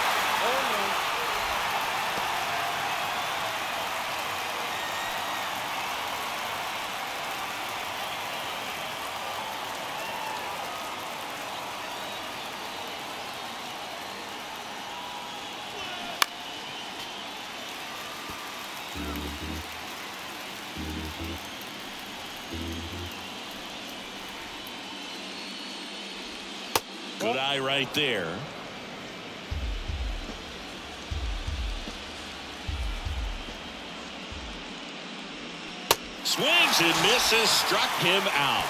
Good eye right there. Swings and misses, struck him out.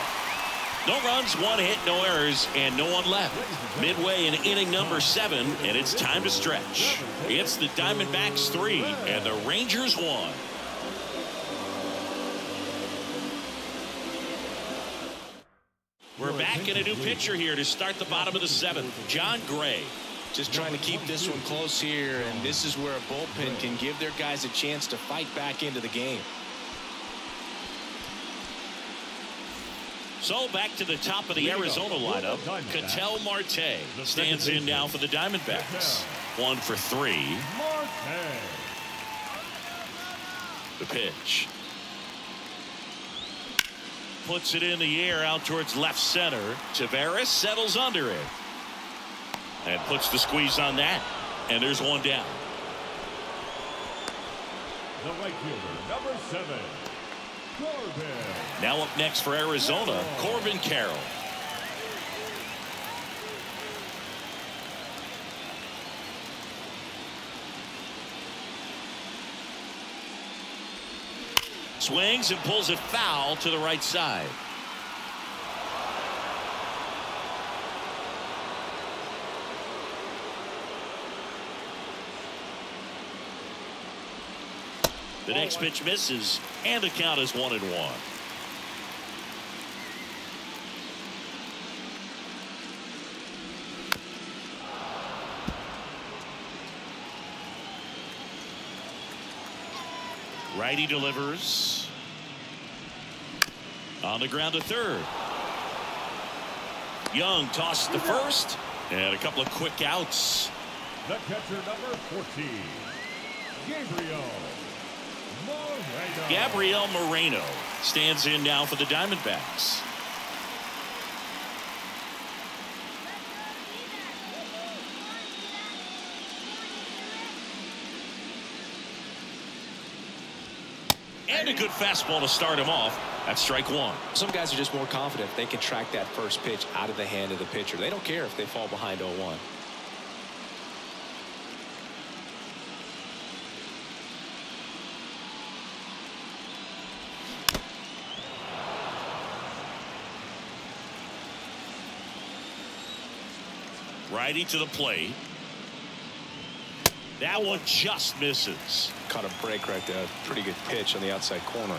No runs, one hit, no errors, and no one left. Midway in inning number 7, and it's time to stretch. It's the Diamondbacks 3 and the Rangers 1. We're back in a new pitcher here to start the bottom of the 7th. John Gray. Just trying to keep this one close here, and this is where a bullpen can give their guys a chance to fight back into the game. So back to the top of the Arizona lineup. Ketel Marte stands in now for the Diamondbacks. 1 for 3. The pitch. Puts it in the air out towards left center. Taveras settles under it. And puts the squeeze on that. And there's one down. The right fielder, number 7. Corbin. Now up next for Arizona, Corbin Carroll. Swings and pulls it foul to the right side. The next pitch misses, and the count is 1-1. Righty delivers. On the ground to third. Jung tossed the first, and a couple of quick outs. The catcher, number 14, Gabriel Moreno stands in now for the Diamondbacks. And a good fastball to start him off. That's strike one. Some guys are just more confident. They can track that first pitch out of the hand of the pitcher. They don't care if they fall behind 0-1. Righty to the plate. That one just misses. Caught a break right there. Pretty good pitch on the outside corner.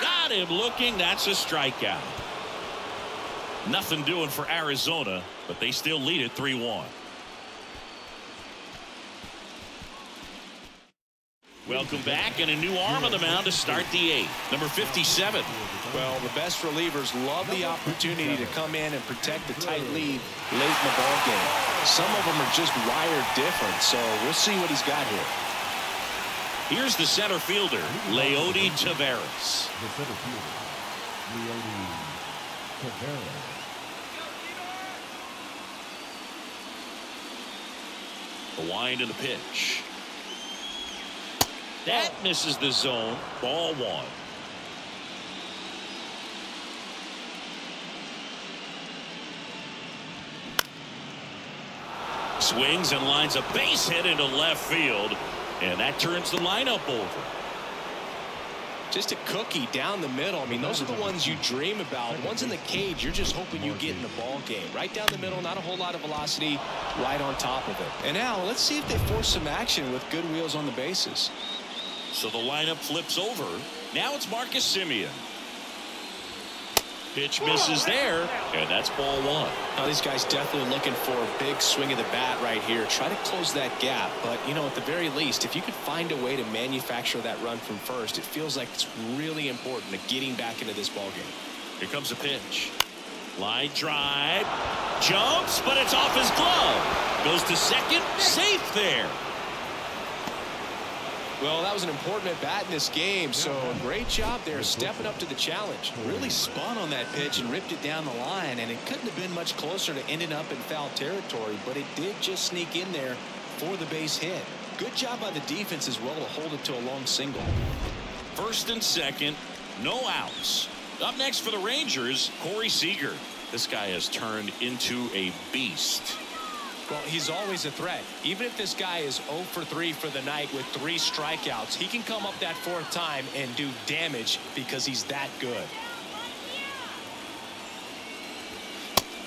Got him looking. That's a strikeout. Nothing doing for Arizona, but they still lead it 3-1. Welcome back, and a new arm on the mound to start the 8th. Number 57. Well, the best relievers love the opportunity to come in and protect the tight lead late in the ballgame. Some of them are just wired different, so we'll see what he's got here. Here's the center fielder, Leody Taveras. The wind and the pitch. That misses the zone. Ball one. Swings and lines a base hit into left field, and that turns the lineup over. Just a cookie down the middle. I mean, those are the ones you dream about. Ones in the cage, you're just hoping you get in the ball game. Right down the middle, not a whole lot of velocity, right on top of it. And now let's see if they force some action with good wheels on the bases. So the lineup flips over. Now it's Marcus Semien. Pitch misses there, and that's ball one. Now these guys definitely looking for a big swing of the bat right here. Try to close that gap, but you know, at the very least, if you could find a way to manufacture that run from first, it feels like it's really important to getting back into this ball game. Here comes a pitch. Line drive, jumps, but it's off his glove. Goes to second, safe there. Well, that was an important at bat in this game, so great job there stepping up to the challenge. Really spun on that pitch and ripped it down the line, and it couldn't have been much closer to ending up in foul territory, but it did just sneak in there for the base hit. Good job by the defense as well to hold it to a long single. First and second, no outs. Up next for the Rangers, Corey Seager. This guy has turned into a beast. Well, he's always a threat. Even if this guy is 0 for 3 for the night with 3 strikeouts, he can come up that 4th time and do damage because he's that good.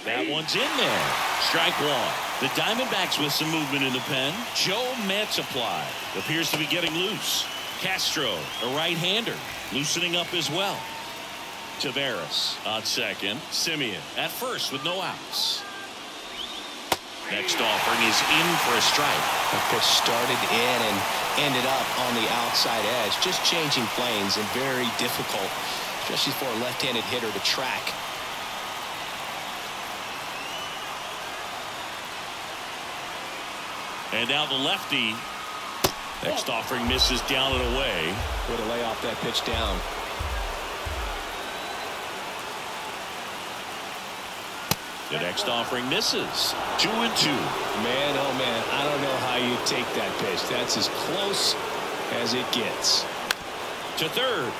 That one's in there. Strike one. The Diamondbacks with some movement in the pen. Joe Mantiply appears to be getting loose. Castro, a right-hander, loosening up as well. Taveras on second. Semien at first with no outs. Next offering is in for a strike. The pitch started in and ended up on the outside edge. Just changing planes and very difficult, especially for a left-handed hitter to track. And now the lefty. Next offering misses down and away. Way to lay off that pitch down. The next offering misses. 2-2. Man, oh man, I don't know how you take that pitch. That's as close as it gets. To third.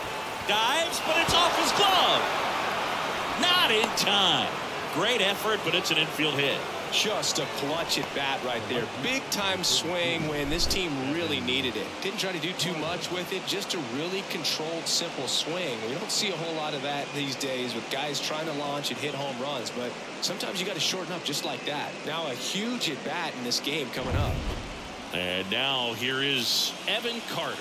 Dives, but it's off his glove. Not in time. Great effort, but it's an infield hit. Just a clutch at bat right there. Big time swing when this team really needed it. Didn't try to do too much with it. Just a really controlled, simple swing. We don't see a whole lot of that these days with guys trying to launch and hit home runs, but sometimes you got to shorten up just like that. Now a huge at bat in this game coming up. And now here is Evan Carter.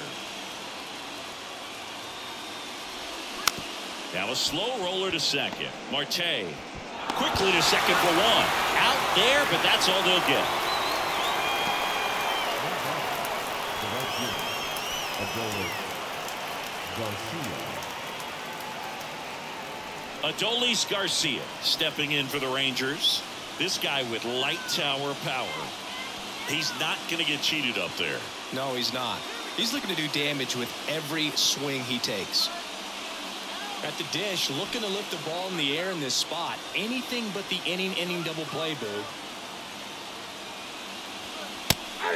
Now a slow roller to second. Marte quickly to second for one. Out there, but that's all they'll get. Adolis Garcia stepping in for the Rangers. This guy with light tower power. He's not going to get cheated up there. No, he's not. He's looking to do damage with every swing he takes. At the dish, looking to lift the ball in the air in this spot. Anything but the inning double play, boo.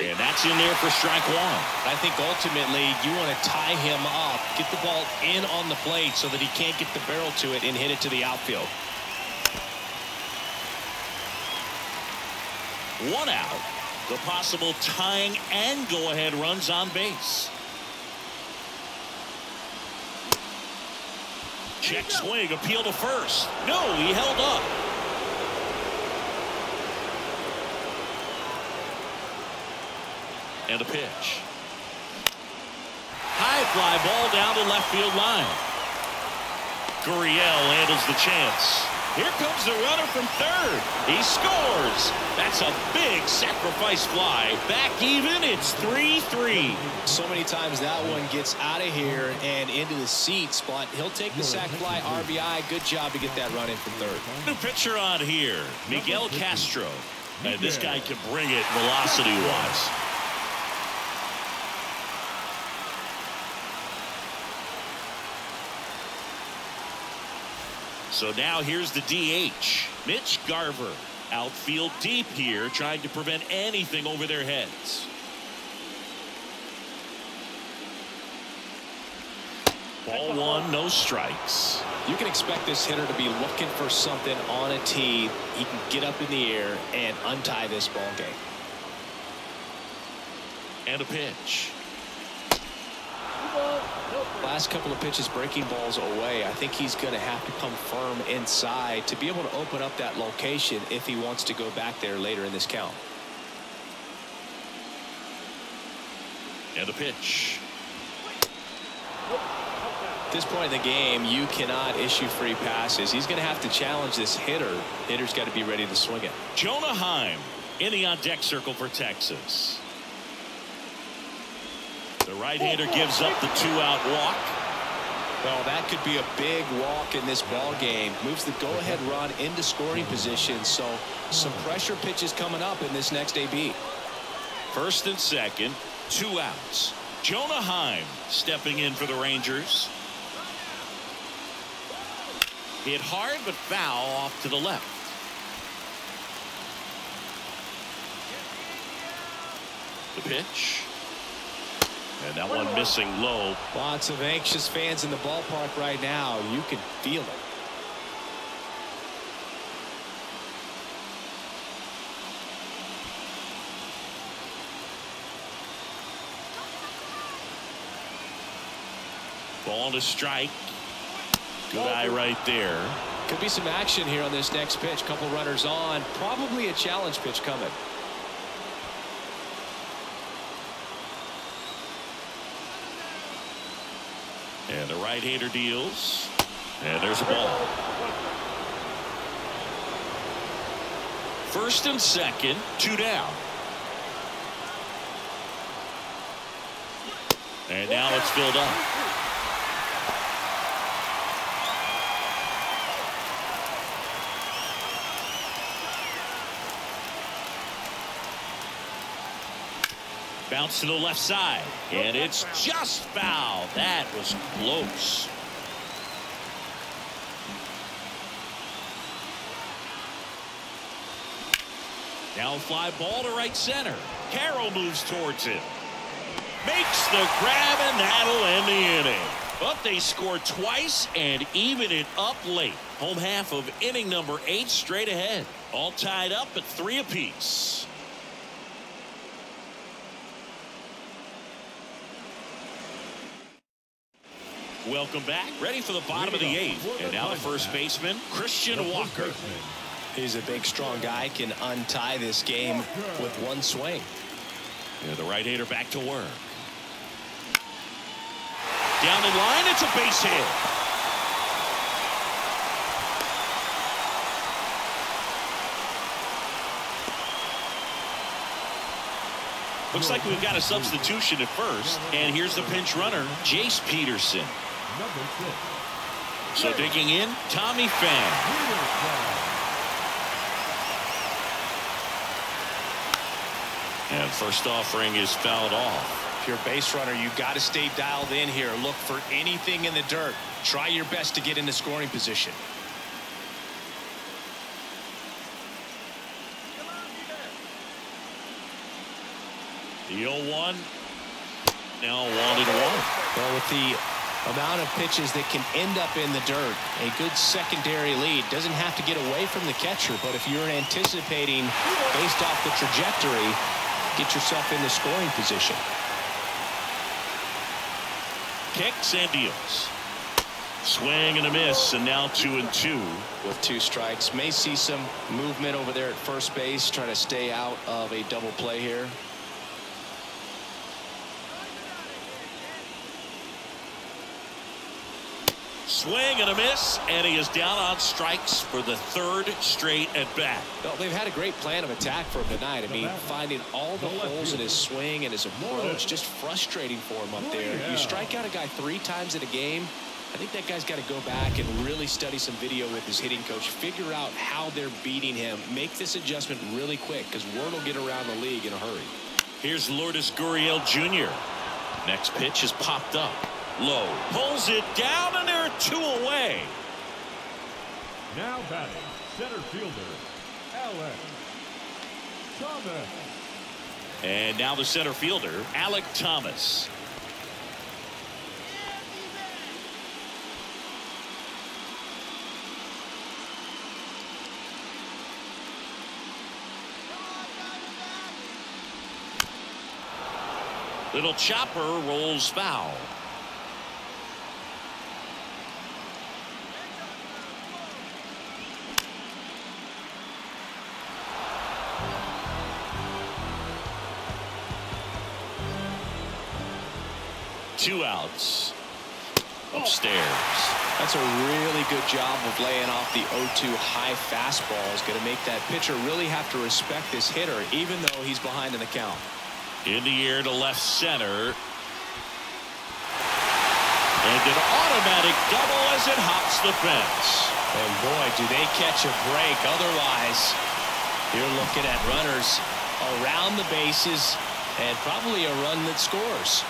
And that's in there for strike one. I think ultimately you want to tie him up, get the ball in on the plate so that he can't get the barrel to it and hit it to the outfield. One out. The possible tying and go-ahead runs on base. Check swing, appeal to first. No, he held up. And a pitch. High fly ball down the left field line. Gurriel handles the chance. Here comes the runner from third. He scores. That's a big sacrifice fly. Back even. It's 3-3. So many times that one gets out of here and into the seat spot. He'll take the sac fly RBI. Good job to get that run in from third. New pitcher on here, Miguel Castro. And this guy can bring it velocity-wise. So now here's the DH, Mitch Garver, outfield deep here, trying to prevent anything over their heads. Ball one, no strikes. You can expect this hitter to be looking for something on a tee. He can get up in the air and untie this ball game. And a pitch. Last couple of pitches breaking balls away. I think he's going to have to come firm inside to be able to open up that location if he wants to go back there later in this count. And the pitch. At this point in the game, you cannot issue free passes. He's going to have to challenge this hitter. Hitter's got to be ready to swing it. Jonah Heim in the on-deck circle for Texas. The right-hander gives up the two-out walk. Well, that could be a big walk in this ball game. Moves the go-ahead run into scoring position. So some pressure pitches coming up in this next AB. First and second, two outs. Jonah Heim stepping in for the Rangers. Hit hard but foul off to the left. The pitch. And that one missing low. Lots of anxious fans in the ballpark right now. You can feel it. Ball to strike. Good eye right there. Could be some action here on this next pitch. Couple runners on. Probably a challenge pitch coming. And the right-hander deals. And there's a ball. First and second, two down. And now it's filled up. Bounce to the left side, and it's just foul. That was close. Now fly ball to right center. Carroll moves towards it. Makes the grab, and that'll end the inning. But they scored twice and even it up late. Home half of inning number 8 straight ahead. All tied up at 3 apiece. Welcome back. Ready for the bottom of the 8th. And now the first baseman, Christian Walker. He's a big, strong guy. Can untie this game with one swing. Yeah, the right-hander back to work. Down the line, it's a base hit. Looks like we've got a substitution at first. And here's the pinch runner, Jace Peterson. So digging in, Tommy Pham. And first offering is fouled off. If you're a base runner, you got to stay dialed in here. Look for anything in the dirt. Try your best to get into scoring position. The 0-1. Now wanted one. Well, with the amount of pitches that can end up in the dirt, a good secondary lead doesn't have to get away from the catcher, but if you're anticipating based off the trajectory, get yourself in the scoring position. Kicks and deals. Swing and a miss, and now 2-2. With 2 strikes, may see some movement over there at first base, trying to stay out of a double play here. Swing and a miss, and he is down on strikes for the 3rd straight at bat. Well, they've had a great plan of attack for him tonight. I mean, finding all the holes in his swing and his approach, just frustrating for him up there. You strike out a guy 3 times in a game, I think that guy's got to go back and really study some video with his hitting coach, figure out how they're beating him, make this adjustment really quick, because word will get around the league in a hurry. Here's Lourdes Gurriel Jr. Next pitch is popped up. Low pulls it down, and they're 2 away. Now batting center fielder Alec Thomas. And now the center fielder Alec Thomas. Little chopper rolls foul. Two outs. upstairs. That's a really good job of laying off the 0-2 high fastball. Is going to make that pitcher really have to respect this hitter, even though he's behind in the count. In the air to left center. And an automatic double as it hops the fence. And boy, do they catch a break. Otherwise, you're looking at runners around the bases and probably a run that scores.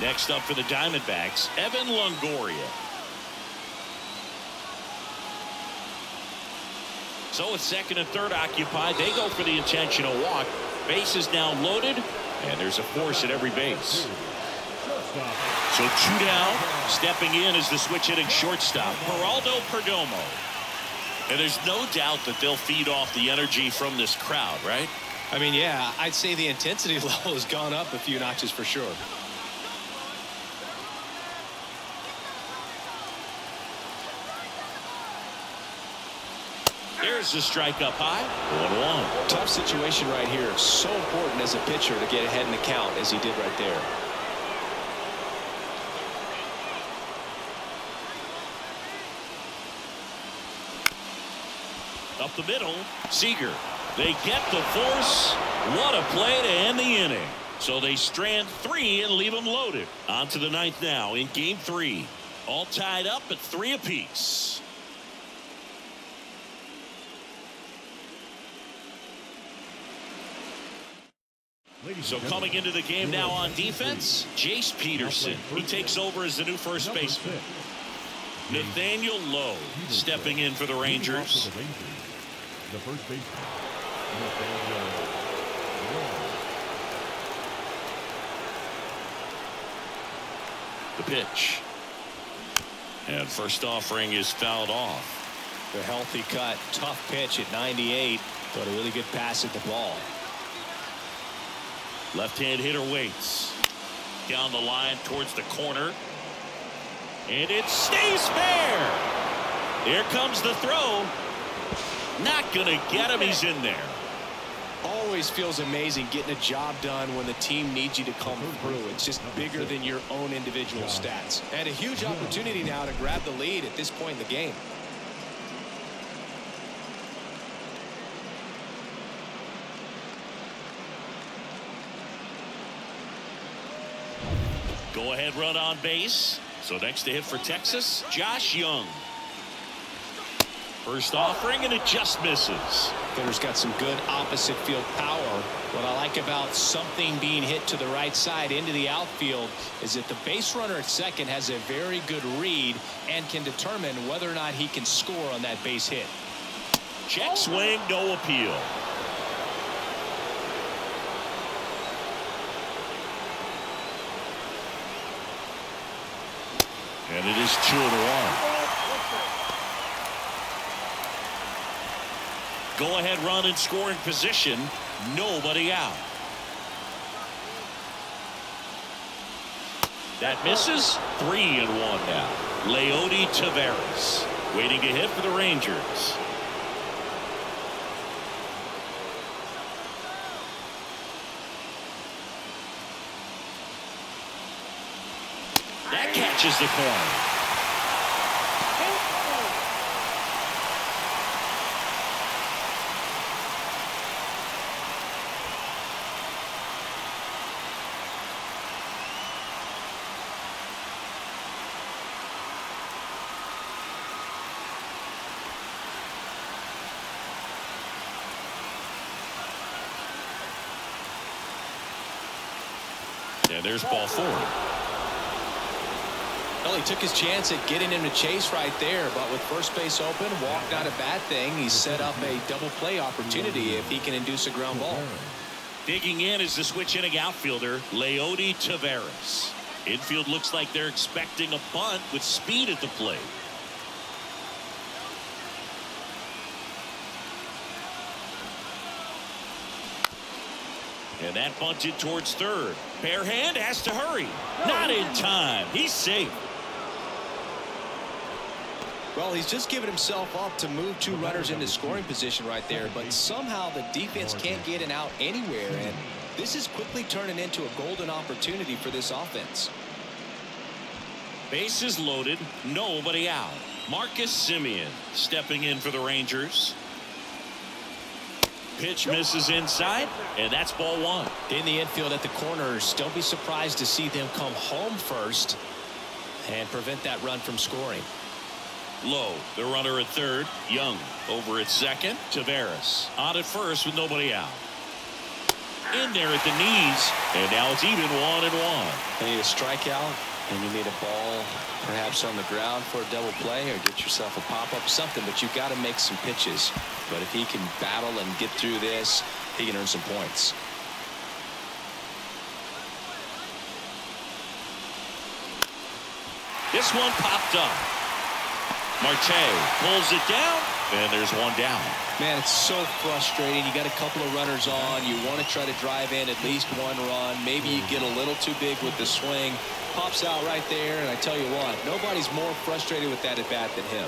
Next up for the Diamondbacks, Evan Longoria. So it's second and third occupied. They go for the intentional walk. Base is now loaded, and there's a force at every base. So two down. Stepping in is the switch hitting shortstop, Geraldo Perdomo. And there's no doubt that they'll feed off the energy from this crowd, right? I mean, yeah, I'd say the intensity level has gone up a few notches for sure. Here's the strike up high. 1-1. Tough situation right here. So important as a pitcher to get ahead in the count as he did right there. Up the middle, Seager. They get the force. What a play to end the inning. So they strand three and leave them loaded. On to the ninth now in game three. All tied up at 3 apiece. So coming into the game now on defense, Jace Peterson. He takes over as the new first baseman. Nathaniel Lowe stepping in for the Rangers. The pitch. And first offering is fouled off. The healthy cut, tough pitch at 98, but a really good pass at the ball. Left-hand hitter waits. Down the line towards the corner. And it stays fair. Here comes the throw. Not going to get him. He's in there. Always feels amazing getting a job done when the team needs you to come through. It's just bigger than your own individual stats. And a huge opportunity now to grab the lead at this point in the game. Go ahead run on base. So next to hit for Texas, Josh Jung. First offering, and it just misses. Hitter's got some good opposite field power. What I like about something being hit to the right side into the outfield is that the base runner at second has a very good read and can determine whether or not he can score on that base hit. Check swing, no appeal. And it is 2-1. Go ahead run in scoring position. Nobody out. That misses. 3-1 now. Leody Taveras waiting to hit for the Rangers. Catches the corner. And there's ball 4. Well, he took his chance at getting him to chase right there, but with first base open, walk, not a bad thing. He set up a double play opportunity if he can induce a ground ball. Digging in is the switch hitting outfielder, Leody Taveras. Infield looks like they're expecting a bunt with speed at the plate. And that bunted towards third. Bare hand has to hurry. Not in time. He's safe. Well, he's just giving himself up to move two runners into scoring position right there, but somehow the defense can't get an out anywhere, and this is quickly turning into a golden opportunity for this offense. Bases loaded, nobody out. Marcus Semien stepping in for the Rangers. Pitch misses inside, and that's ball one. In the infield at the corners, don't be surprised to see them come home first and prevent that run from scoring. Lowe, the runner at third. Jung over at second. Taveras out at first with nobody out. In there at the knees, and now it's even 1-1. You need a strikeout, and you need a ball perhaps on the ground for a double play, or get yourself a pop-up, something, but you've got to make some pitches. But if he can battle and get through this, he can earn some points. This one popped up. Marte pulls it down, and there's one down. Man, it's so frustrating. You got a couple of runners on. You want to try to drive in at least one run. Maybe you get a little too big with the swing. Pops out right there, and I tell you what, nobody's more frustrated with that at-bat than him.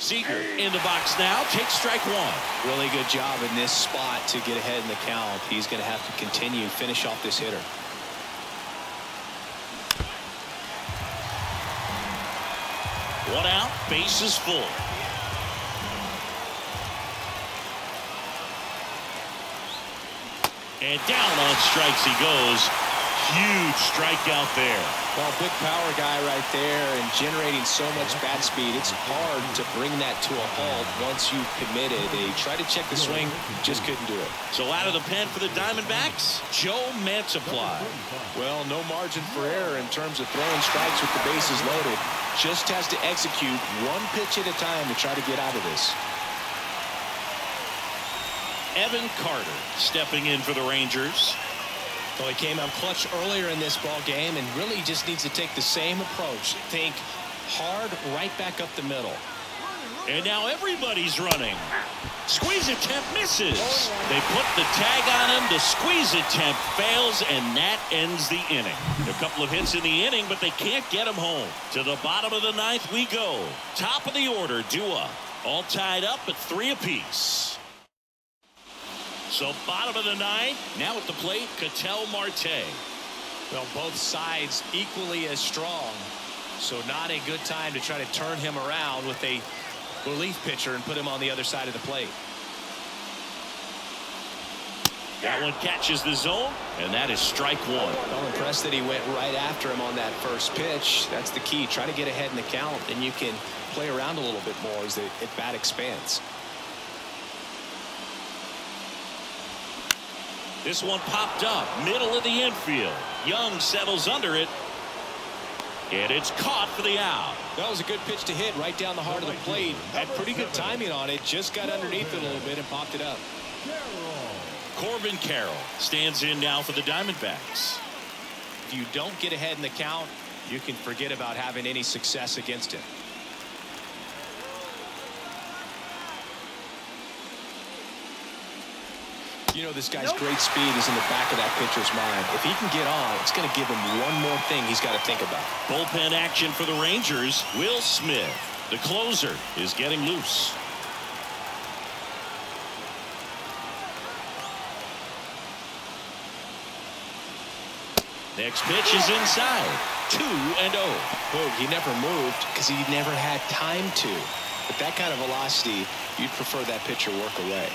Seager in the box now, takes strike one. Really good job in this spot to get ahead in the count. He's going to have to continue, finish off this hitter. One out, base is full. And down on strikes he goes. Huge strikeout there. Well, big power guy right there, and generating so much bat speed, it's hard to bring that to a halt once you've committed. They tried to check the swing, just couldn't do it. So out of the pen for the Diamondbacks, Joe Mantiply. Well, no margin for error in terms of throwing strikes with the bases loaded. Just has to execute one pitch at a time to try to get out of this. Evan Carter stepping in for the Rangers. So he came out clutch earlier in this ball game, and really just needs to take the same approach. Think hard, right back up the middle. And now everybody's running. Squeeze attempt misses. They put the tag on him. The squeeze attempt fails, and that ends the inning. A couple of hits in the inning, but they can't get him home. To the bottom of the ninth we go. Top of the order, due up. All tied up at 3 apiece. So bottom of the ninth, now at the plate, Ketel Marte. Well, both sides equally as strong, so not a good time to try to turn him around with a relief pitcher and put him on the other side of the plate. That one catches the zone, and that is strike one. Well, impressed that he went right after him on that first pitch. That's the key. Try to get ahead in the count, and you can play around a little bit more as the at-bat expands. This one popped up, middle of the infield. Jung settles under it, and it's caught for the out. That was a good pitch to hit right down the heart of the plate. Had pretty good timing on it, just got underneath it a little bit and popped it up. Corbin Carroll stands in now for the Diamondbacks. If you don't get ahead in the count, you can forget about having any success against him. You know, this guy's great speed is in the back of that pitcher's mind. If he can get on, it's going to give him one more thing he's got to think about. Bullpen action for the Rangers. Will Smith, the closer, is getting loose. Next pitch is inside. 2-0. Boom, he never moved because he never had time to. With that kind of velocity, you'd prefer that pitcher work away.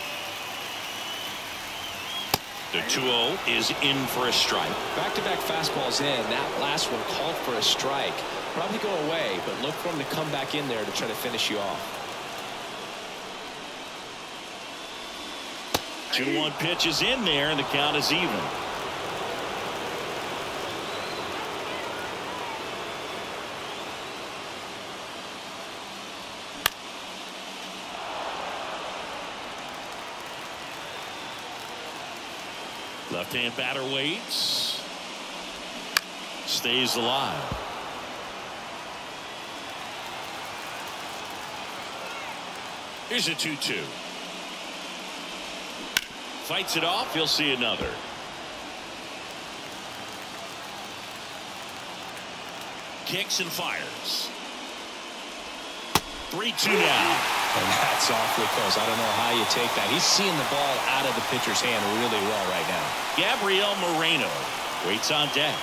The 2-0 is in for a strike. Back-to-back fastballs in. That last one called for a strike. Probably go away, but look for him to come back in there to try to finish you off. 2-1 pitch is in there, and the count is even. Left-hand batter waits. Stays alive. Here's a 2-2. Fights it off. He'll see another. kicks and fires. 3-2 now. And that's awfully close. I don't know how you take that. He's seeing the ball out of the pitcher's hand really well right now. Gabriel Moreno waits on deck.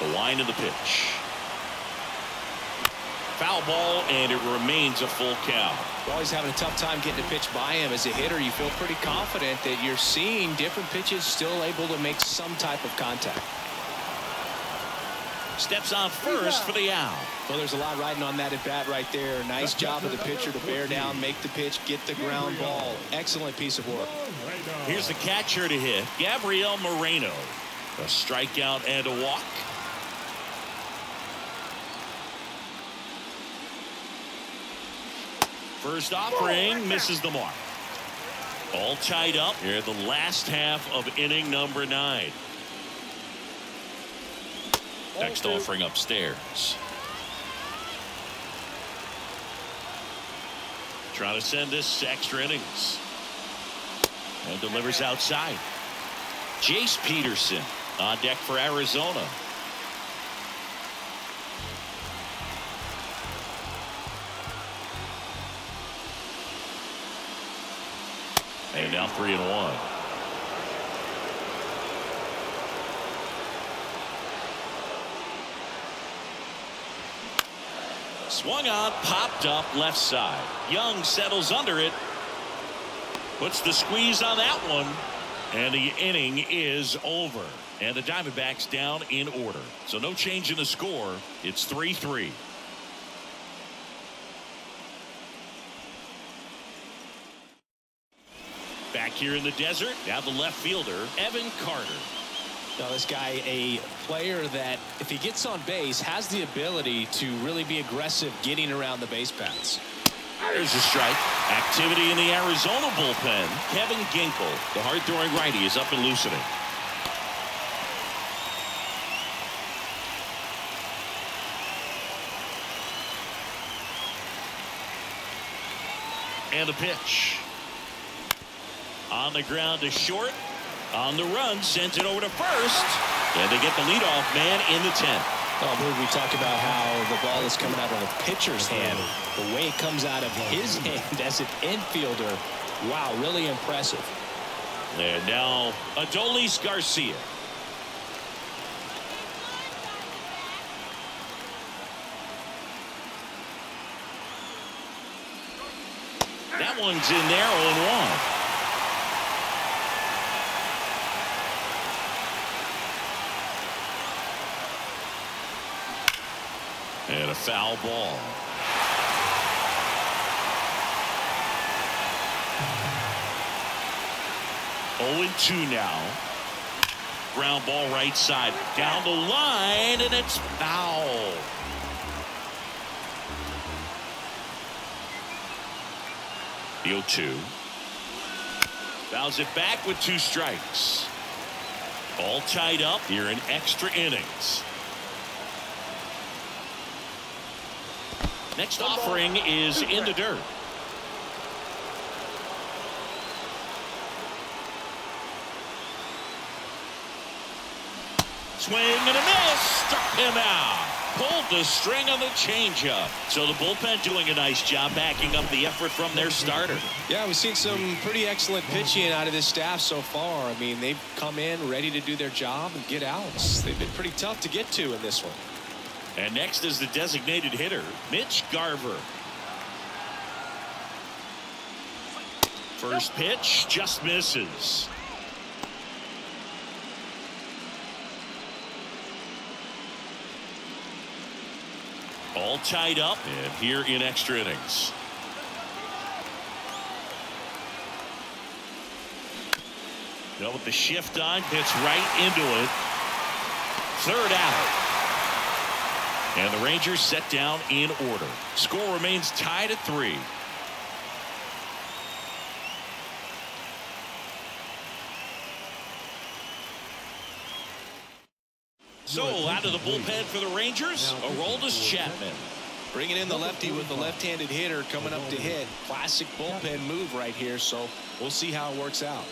The line of the pitch. Foul ball, and it remains a full count. Well, he's having a tough time getting a pitch by him. As a hitter, you feel pretty confident that you're seeing different pitches still able to make some type of contact. Steps on first for the out. Well, there's a lot riding on that at bat right there. Nice job of the pitcher to bear down, make the pitch, get the ground ball. Excellent piece of work. Here's the catcher to hit, Gabriel Moreno. A strikeout and a walk. First offering misses the mark. All tied up here the last half of inning number 9. Next offering upstairs. Trying to send this extra innings. And delivers outside. Jace Peterson on deck for Arizona. And now 3-1. Swung on, popped up left side. Jung settles under it. Puts the squeeze on that one. And the inning is over. And the Diamondbacks down in order. So no change in the score. It's 3-3. Back here in the desert, now the left fielder, Evan Carter. Now this guy, a player that, if he gets on base, has the ability to really be aggressive getting around the base paths. There's a strike. Activity in the Arizona bullpen. Kevin Ginkel, the hard-throwing righty, is up and loosening. And a pitch. On the ground to short. On the run, sends it over to first. And they get the leadoff man in the 10th. Well, we talked about how the ball is coming out of the pitcher's hand. The way it comes out of his hand as an infielder. Wow, really impressive. And now Adolis Garcia. That one's in there, 0-1. And a foul ball. Oh, and 2 now. Ground ball right side. Down the line, and it's foul. The 0-2. Fouls it back with 2 strikes. All tied up here in extra innings. Next offering is in the dirt. Swing and a miss. Struck him out. Pulled the string on the changeup. So the bullpen doing a nice job backing up the effort from their starter. Yeah, we've seen some pretty excellent pitching out of this staff so far. I mean, they've come in ready to do their job and get outs. They've been pretty tough to get to in this one. And next is the designated hitter, Mitch Garver. First pitch just misses. All tied up and here in extra innings. Now with the shift on, hits right into it. Third out. And the Rangers set down in order. Score remains tied at 3. So out of the bullpen for the Rangers, Aroldis Chapman. Bringing in the lefty with the left-handed hitter coming up to hit. Classic bullpen move right here, so we'll see how it works out.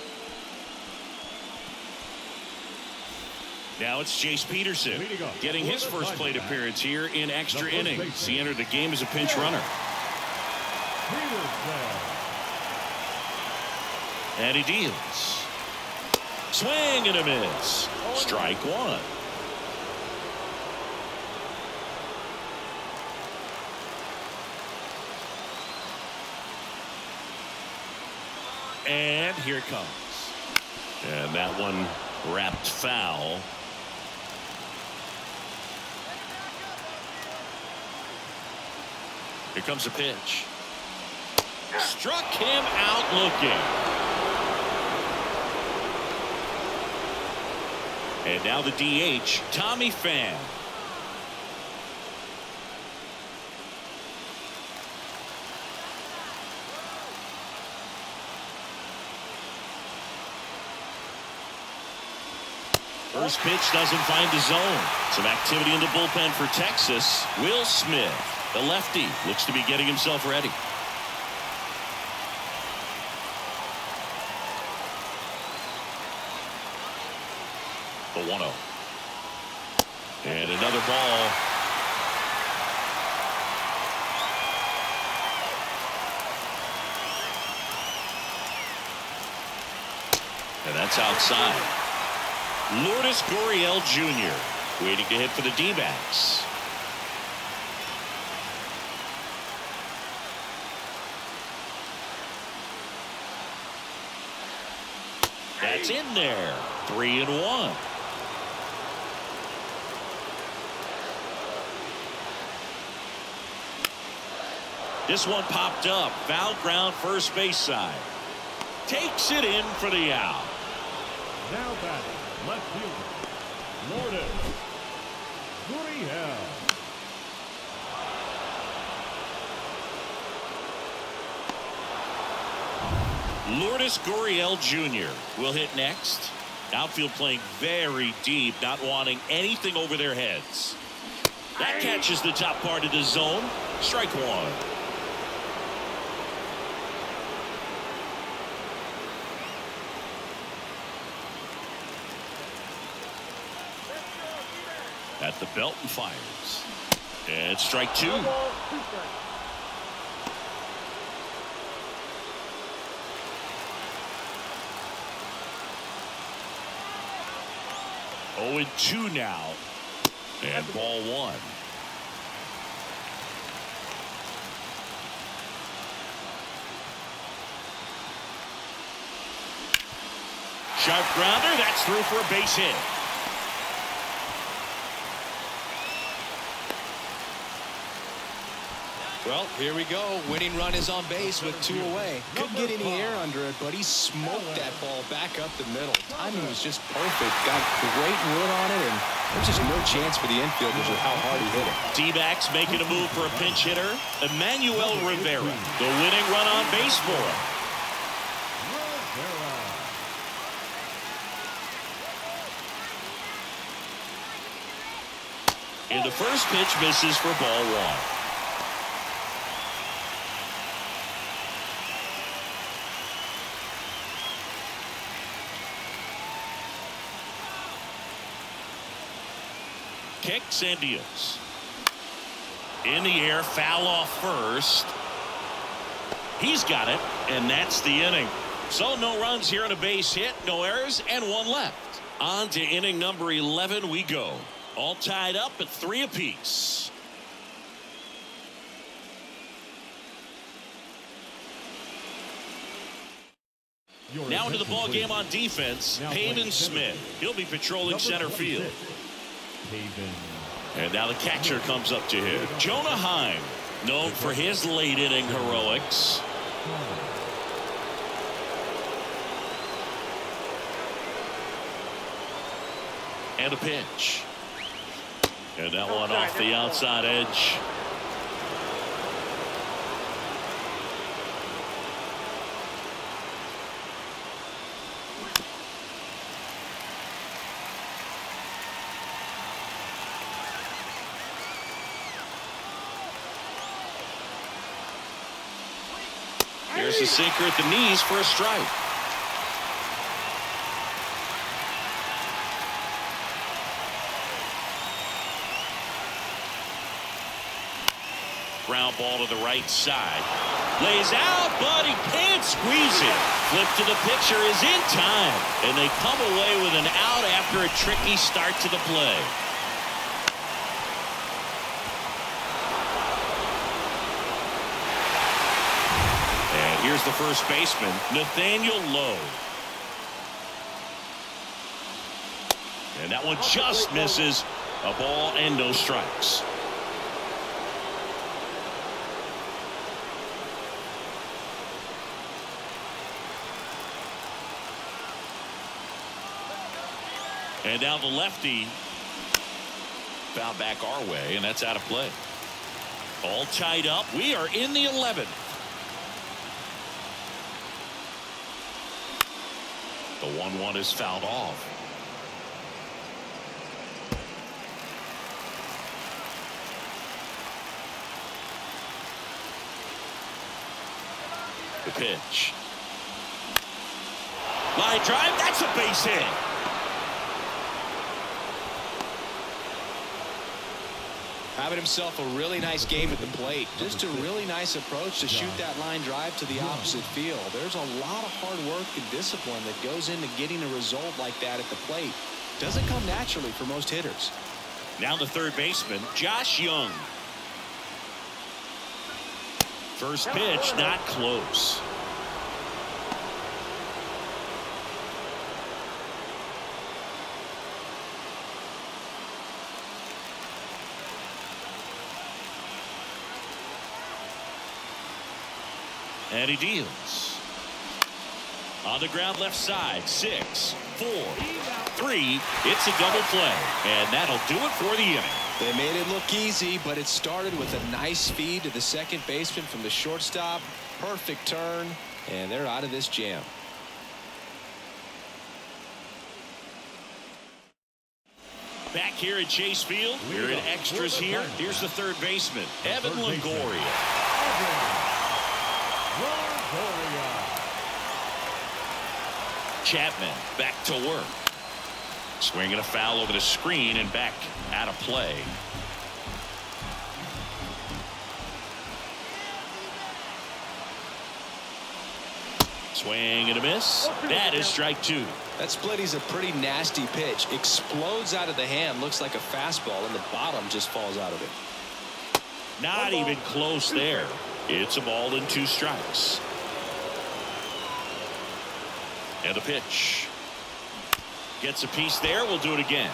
Now it's Jace Peterson getting his first plate appearance here in extra innings. He entered the game as a pinch runner. And he deals. Swing and a miss. Strike one. And here it comes. And that one wrapped foul. Here comes the pitch. Struck him out looking. And now the DH, Tommy Pham. First pitch doesn't find the zone. Some activity in the bullpen for Texas. Will Smith, the lefty, looks to be getting himself ready. The 1-0. And another ball. And that's outside. Lourdes Gurriel Jr. waiting to hit for the D-backs. That's in there. 3-1. This one popped up. Foul ground, first base side. Takes it in for the out. Now batting, left fielder, Lourdes Gurriel. Lourdes Gurriel Jr. will hit next. Outfield playing very deep, not wanting anything over their heads. That catches the top part of the zone. Strike one. At the belt and fires. And strike two. Oh, and 2 now. And ball one. Sharp grounder. That's through for a base hit. Well, here we go. Winning run is on base with 2 away. Couldn't get any air under it, but he smoked that ball back up the middle. Timing was just perfect. Got great wood on it, and there's just no chance for the infielders with how hard he hit it. D-backs making a move for a pinch hitter. Emmanuel Rivera, the winning run on base for him. And the first pitch misses for ball one. Kicks and deals. In the air, foul off first. He's got it, and that's the inning. So no runs here and a base hit, no errors, and 1 left. On to inning number 11 we go. All tied up at 3 apiece. Now into the ball game on defense, Hayden Smith. He'll be patrolling center field. And now the catcher comes up to him. Jonah Heim, known for his late inning heroics. And a pitch. And that one off the outside edge. Here's the sinker at the knees for a strike. ground ball to the right side. Lays out, but he can't squeeze it. Flip to the pitcher is in time. And they come away with an out after a tricky start to the play. And here's the first baseman, Nathaniel Lowe. And that one just misses. A ball and no strikes. And now the lefty fouled back our way, and that's out of play. All tied up. We are in the 11th. The 1-1 is fouled off. The pitch. Line drive. That's a base hit. Having himself a really nice game at the plate. Just a really nice approach to shoot that line drive to the opposite field. There's a lot of hard work and discipline that goes into getting a result like that at the plate. Doesn't come naturally for most hitters. Now the third baseman, Josh Jung. First pitch, not close. And he deals. On the ground left side, 6, 4, 3. It's a double play, and that'll do it for the inning. They made it look easy, but it started with a nice speed to the second baseman from the shortstop. Perfect turn, and they're out of this jam. Back here at Chase Field, we're in extras here. Here's the third baseman, Evan Longoria. Chapman back to work. Swinging a foul over the screen and back out of play. Swing and a miss. That is strike two. That split is a pretty nasty pitch. Explodes out of the hand. Looks like a fastball, and the bottom just falls out of it. Not even close there. It's a ball and two strikes. And a pitch. Gets a piece there. We'll do it again.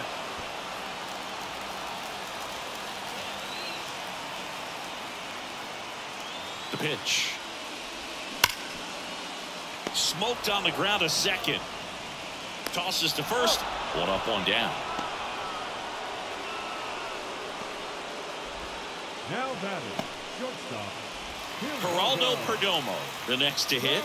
The pitch. Smoked on the ground a second. Tosses to first. One up, one down. Now batting, shortstop, Geraldo Perdomo, the next to hit.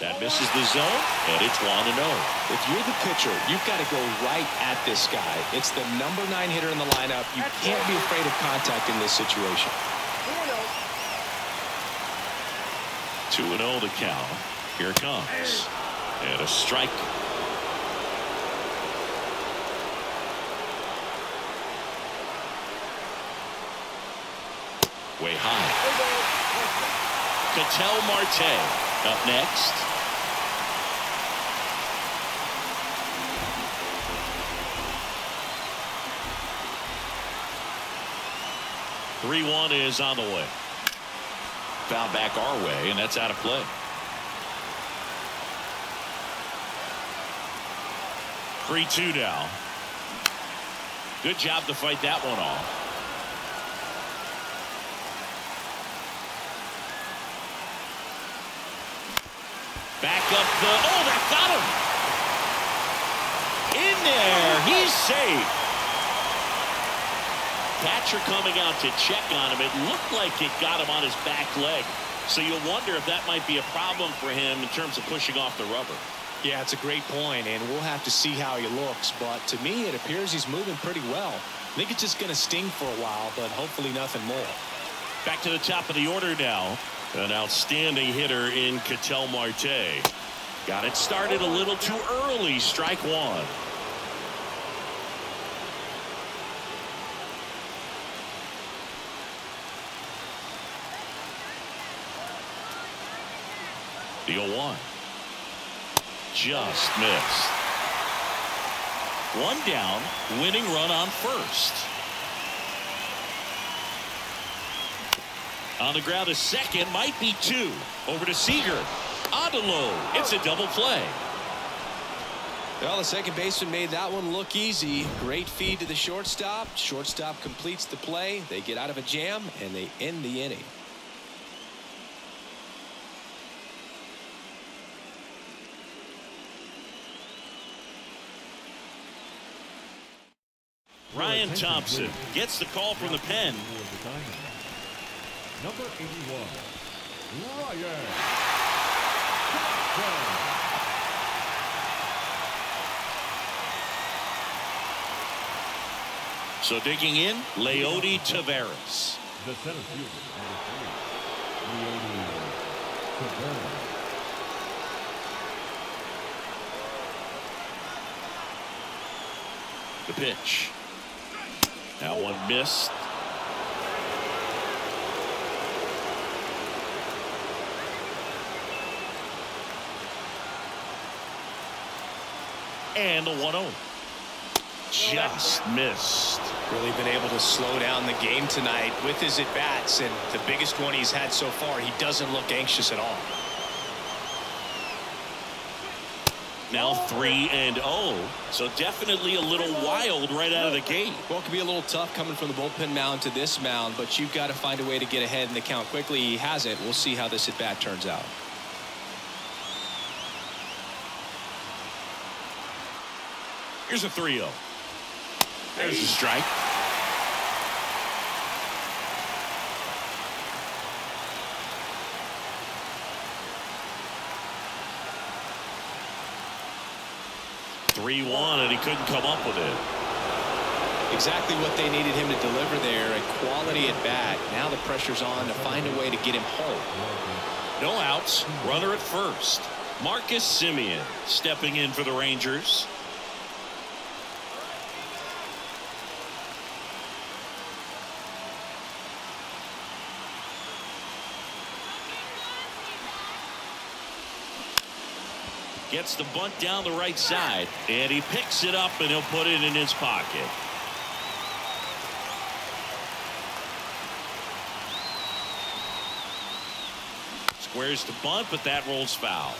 That misses the zone, and it's 1-0. If you're the pitcher, you've got to go right at this guy. It's the number 9 hitter in the lineup. You can't be afraid of contact in this situation. 2-0 to Cal. Here it comes. And a strike. Way high. Ketel Marte. Up next. Three-1 is on the way. Foul back our way, and that's out of play. Three-2 now. Good job to fight that one off. Back up the... Oh, that got him! In there! He's safe! Catcher coming out to check on him. It looked like it got him on his back leg. So you wonder if that might be a problem for him in terms of pushing off the rubber. Yeah, it's a great point, and we'll have to see how he looks. But to me, it appears he's moving pretty well. I think it's just going to sting for a while, but hopefully nothing more. Back to the top of the order now. An outstanding hitter in Ketel Marte. Got it started a little too early. Strike one. The 0-1. Just missed. One down, winning run on first. On the ground to second, might be two. Over to Seager. On to Lowe. It's a double play. Well, the second baseman made that one look easy. Great feed to the shortstop. Shortstop completes the play. They get out of a jam, and they end the inning. Ryan Thompson gets the call from the pen. Number 81, Ryan Thompson. So digging in, Leody Taveras. The center fielder, number 3, Leody Taveras. The pitch. That one missed. And the 1-0. Just missed. Really been able to slow down the game tonight with his at-bats, and the biggest one he's had so far, he doesn't look anxious at all. Now 3-0, so definitely a little wild right out of the gate. Well, it can be a little tough coming from the bullpen mound to this mound, but you've got to find a way to get ahead in the count quickly. He has it. We'll see how this at-bat turns out. Here's a 3-0. There's a strike. And he couldn't come up with it. Exactly what they needed him to deliver there, a quality at bat. Now the pressure's on to find a way to get him home. No outs, runner at first. Marcus Semien stepping in for the Rangers. Gets the bunt down the right side, and he picks it up, and he'll put it in his pocket. Squares the bunt, but that rolls foul.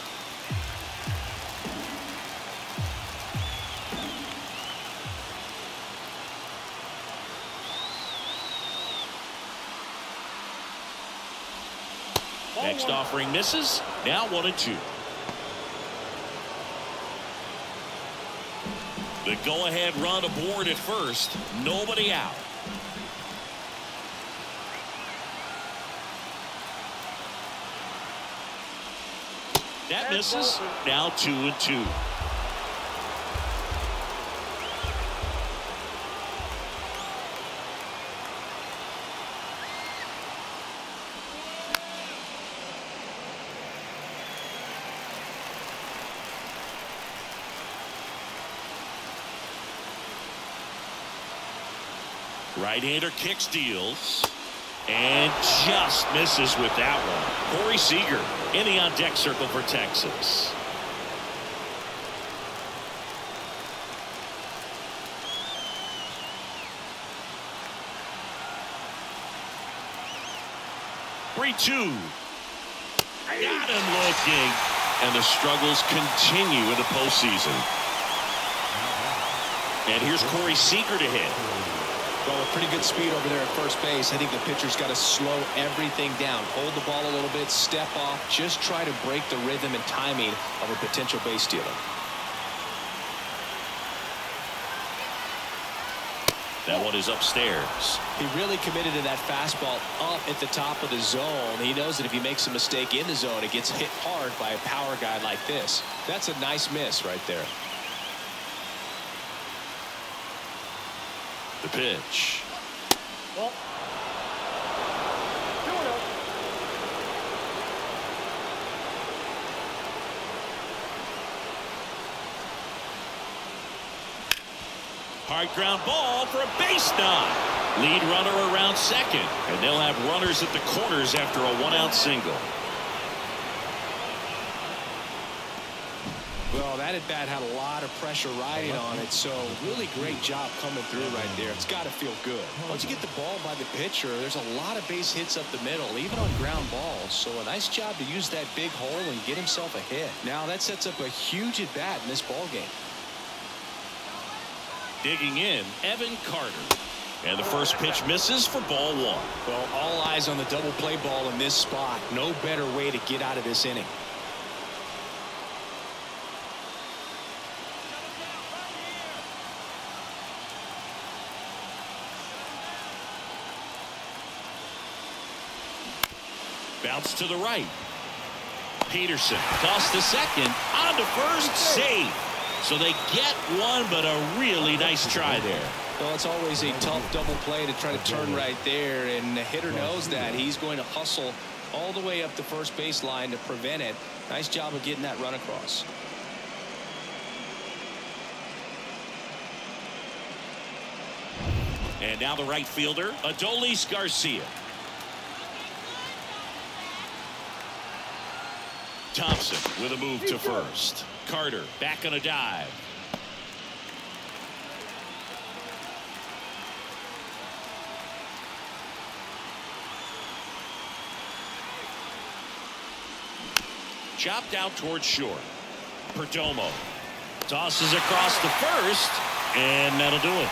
Next offering misses. Now 1-2. The go-ahead run aboard at first. Nobody out. That misses. Now 2-2. Right-hander kicks, deals, and just misses with that one. Corey Seager in the on-deck circle for Texas. Three-two. Got him looking, and the struggles continue in the postseason. And here's Corey Seager to hit. Well, with pretty good speed over there at first base, I think the pitcher's got to slow everything down. Hold the ball a little bit, step off, just try to break the rhythm and timing of a potential base stealer. That one is upstairs. He really committed to that fastball up at the top of the zone. He knows that if he makes a mistake in the zone, it gets hit hard by a power guy like this. That's a nice miss right there. The pitch. Well. Hard ground ball for a base knock. Lead runner around second, and they'll have runners at the corners after a one-out single. Well, that at bat had a lot of pressure riding on it, so really great job coming through right there. It's got to feel good. Once you get the ball by the pitcher, there's a lot of base hits up the middle, even on ground balls. So a nice job to use that big hole and get himself a hit. Now that sets up a huge at bat in this ball game. Digging in, Evan Carter. And the first pitch misses for ball one. Well, all eyes on the double play ball in this spot. No better way to get out of this inning. Bounce to the right. Peterson tossed to second. On to first, save. So they get one, but a really nice try there. Well, it's always a tough double play to try to turn right there, and the hitter knows that. He's going to hustle all the way up the first baseline to prevent it. Nice job of getting that run across. And now the right fielder, Adolis Garcia. Thompson with a move to first. Carter back on a dive. Chopped out towards short. Perdomo tosses across the first, and that'll do it.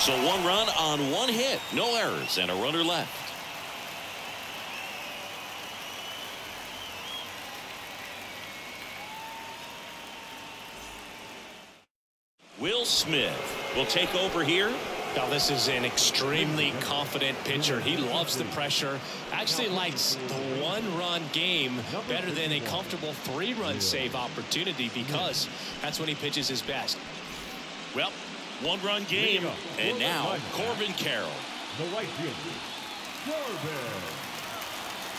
So one run on one hit, no errors, and a runner left. Will Smith will take over here. Now, this is an extremely confident pitcher. He loves the pressure. Actually likes the one-run game better than a comfortable three-run save opportunity, because that's when he pitches his best. Well, one-run game, and now Corbin Carroll. The right fielder, Corbin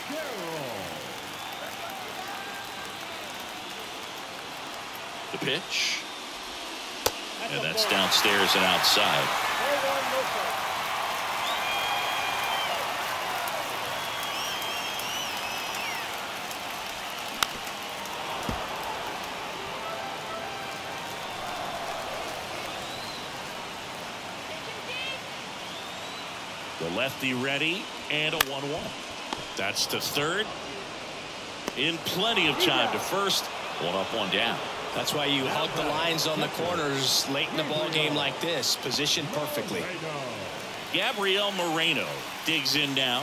Carroll. The pitch. And that's downstairs and outside. The lefty ready, and a 1-1. That's to third. In plenty of time to first. One up, one down. That's why you hug the lines on the corners late in the ball game like this. Positioned perfectly. Gabriel Moreno digs in now.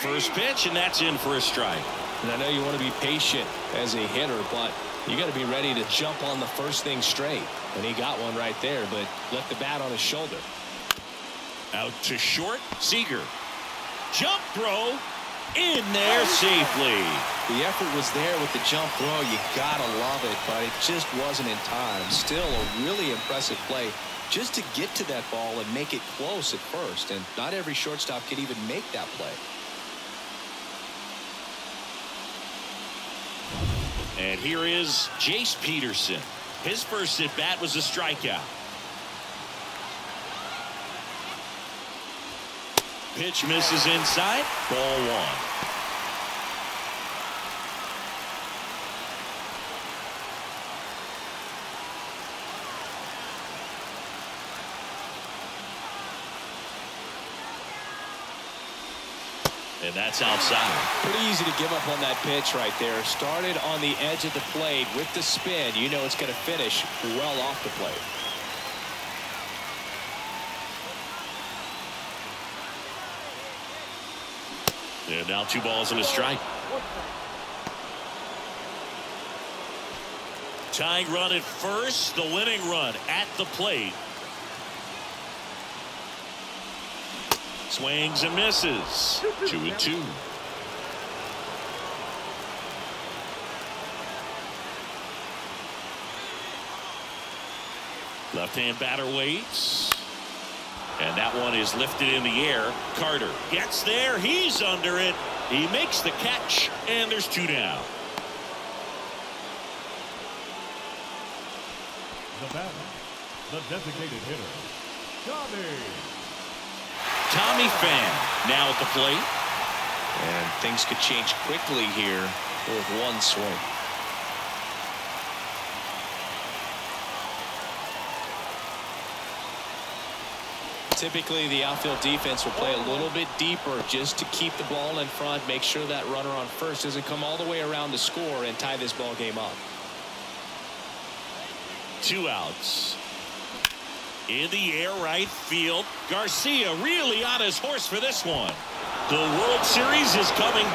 First pitch, and that's in for a strike. And I know you want to be patient as a hitter, but you got to be ready to jump on the first thing straight. And he got one right there, but left the bat on his shoulder. Out to short. Seager. Jump throw. In there safely. The effort was there with the jump throw. You got to love it, but it just wasn't in time. Still a really impressive play just to get to that ball and make it close at first. And not every shortstop could even make that play. And here is Jace Peterson. His first at bat was a strikeout. Pitch misses inside. Ball one. And that's outside. Pretty easy to give up on that pitch right there. Started on the edge of the plate with the spin. You know it's going to finish well off the plate. And now 2 balls and a strike. Tying run at first. The winning run at the plate. Swings and misses. 2-2. Left-hand batter waits. And that one is lifted in the air. Carter gets there. He's under it. He makes the catch, and there's two down. The batter, the designated hitter, Tommy Pham now at the plate. And things could change quickly here with one swing. Typically, the outfield defense will play a little bit deeper just to keep the ball in front, make sure that runner on first doesn't come all the way around to score and tie this ball game up. Two outs. In the air, right field. Garcia really on his horse for this one. The World Series is coming back.